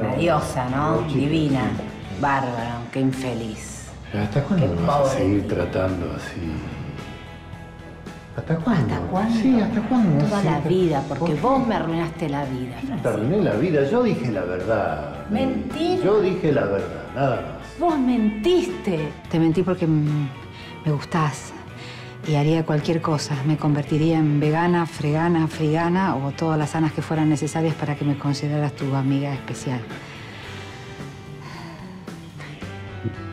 la diosa, ¿no? Chico, divina. Sí. Bárbara, qué infeliz. ¿Hasta cuándo me vas a seguir tratando así? ¿Hasta cuándo? ¿Hasta cuándo? Sí, ¿hasta cuándo? Toda la vida, porque vos me arruinaste la vida, Francisco. Te arruiné la vida, yo dije la verdad. ¿Mentí? Yo dije la verdad, nada más. Vos mentiste. Te mentí porque me gustás y haría cualquier cosa. Me convertiría en vegana, fregana, frigana o todas las sanas que fueran necesarias para que me consideraras tu amiga especial.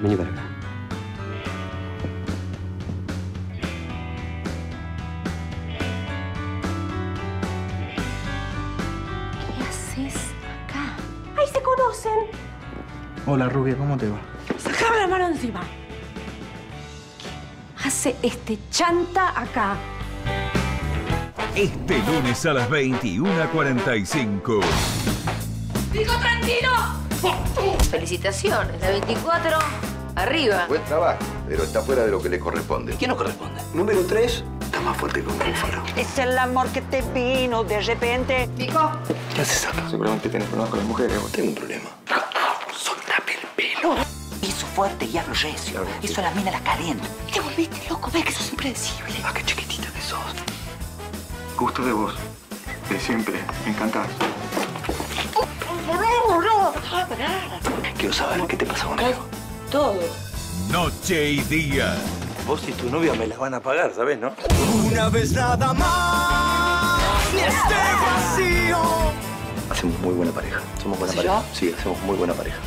Vení para acá. Hola, Rubia, ¿cómo te va? ¡Sacame la mano encima! ¿Qué hace este chanta acá? Este lunes a las 21:45. ¡Pico Trentino! Felicitaciones, la 24, arriba. Buen trabajo, pero está fuera de lo que le corresponde. ¿Qué nos corresponde? Número 3 está más fuerte que un búfalo. Es el amor que te vino de repente. Pico. ¿Qué haces acá? Seguramente tenés problemas con las mujeres. Tengo un problema. Hizo fuerte y hablo recio. Hizo a la mina la caliente. Te volviste loco, ves que sos impredecible. Ah, qué chiquitita que sos. Gusto de vos. De siempre. Me encantás. No. Quiero saber qué te pasa conmigo. Todo. Noche y día. Vos y tu novia me las van a pagar, ¿sabés, no? Una vez nada más. Y este vacío. Hacemos muy buena pareja. Somos buena pareja. Sí, hacemos muy buena pareja.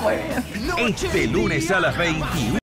Muy bien. Este lunes a las 21.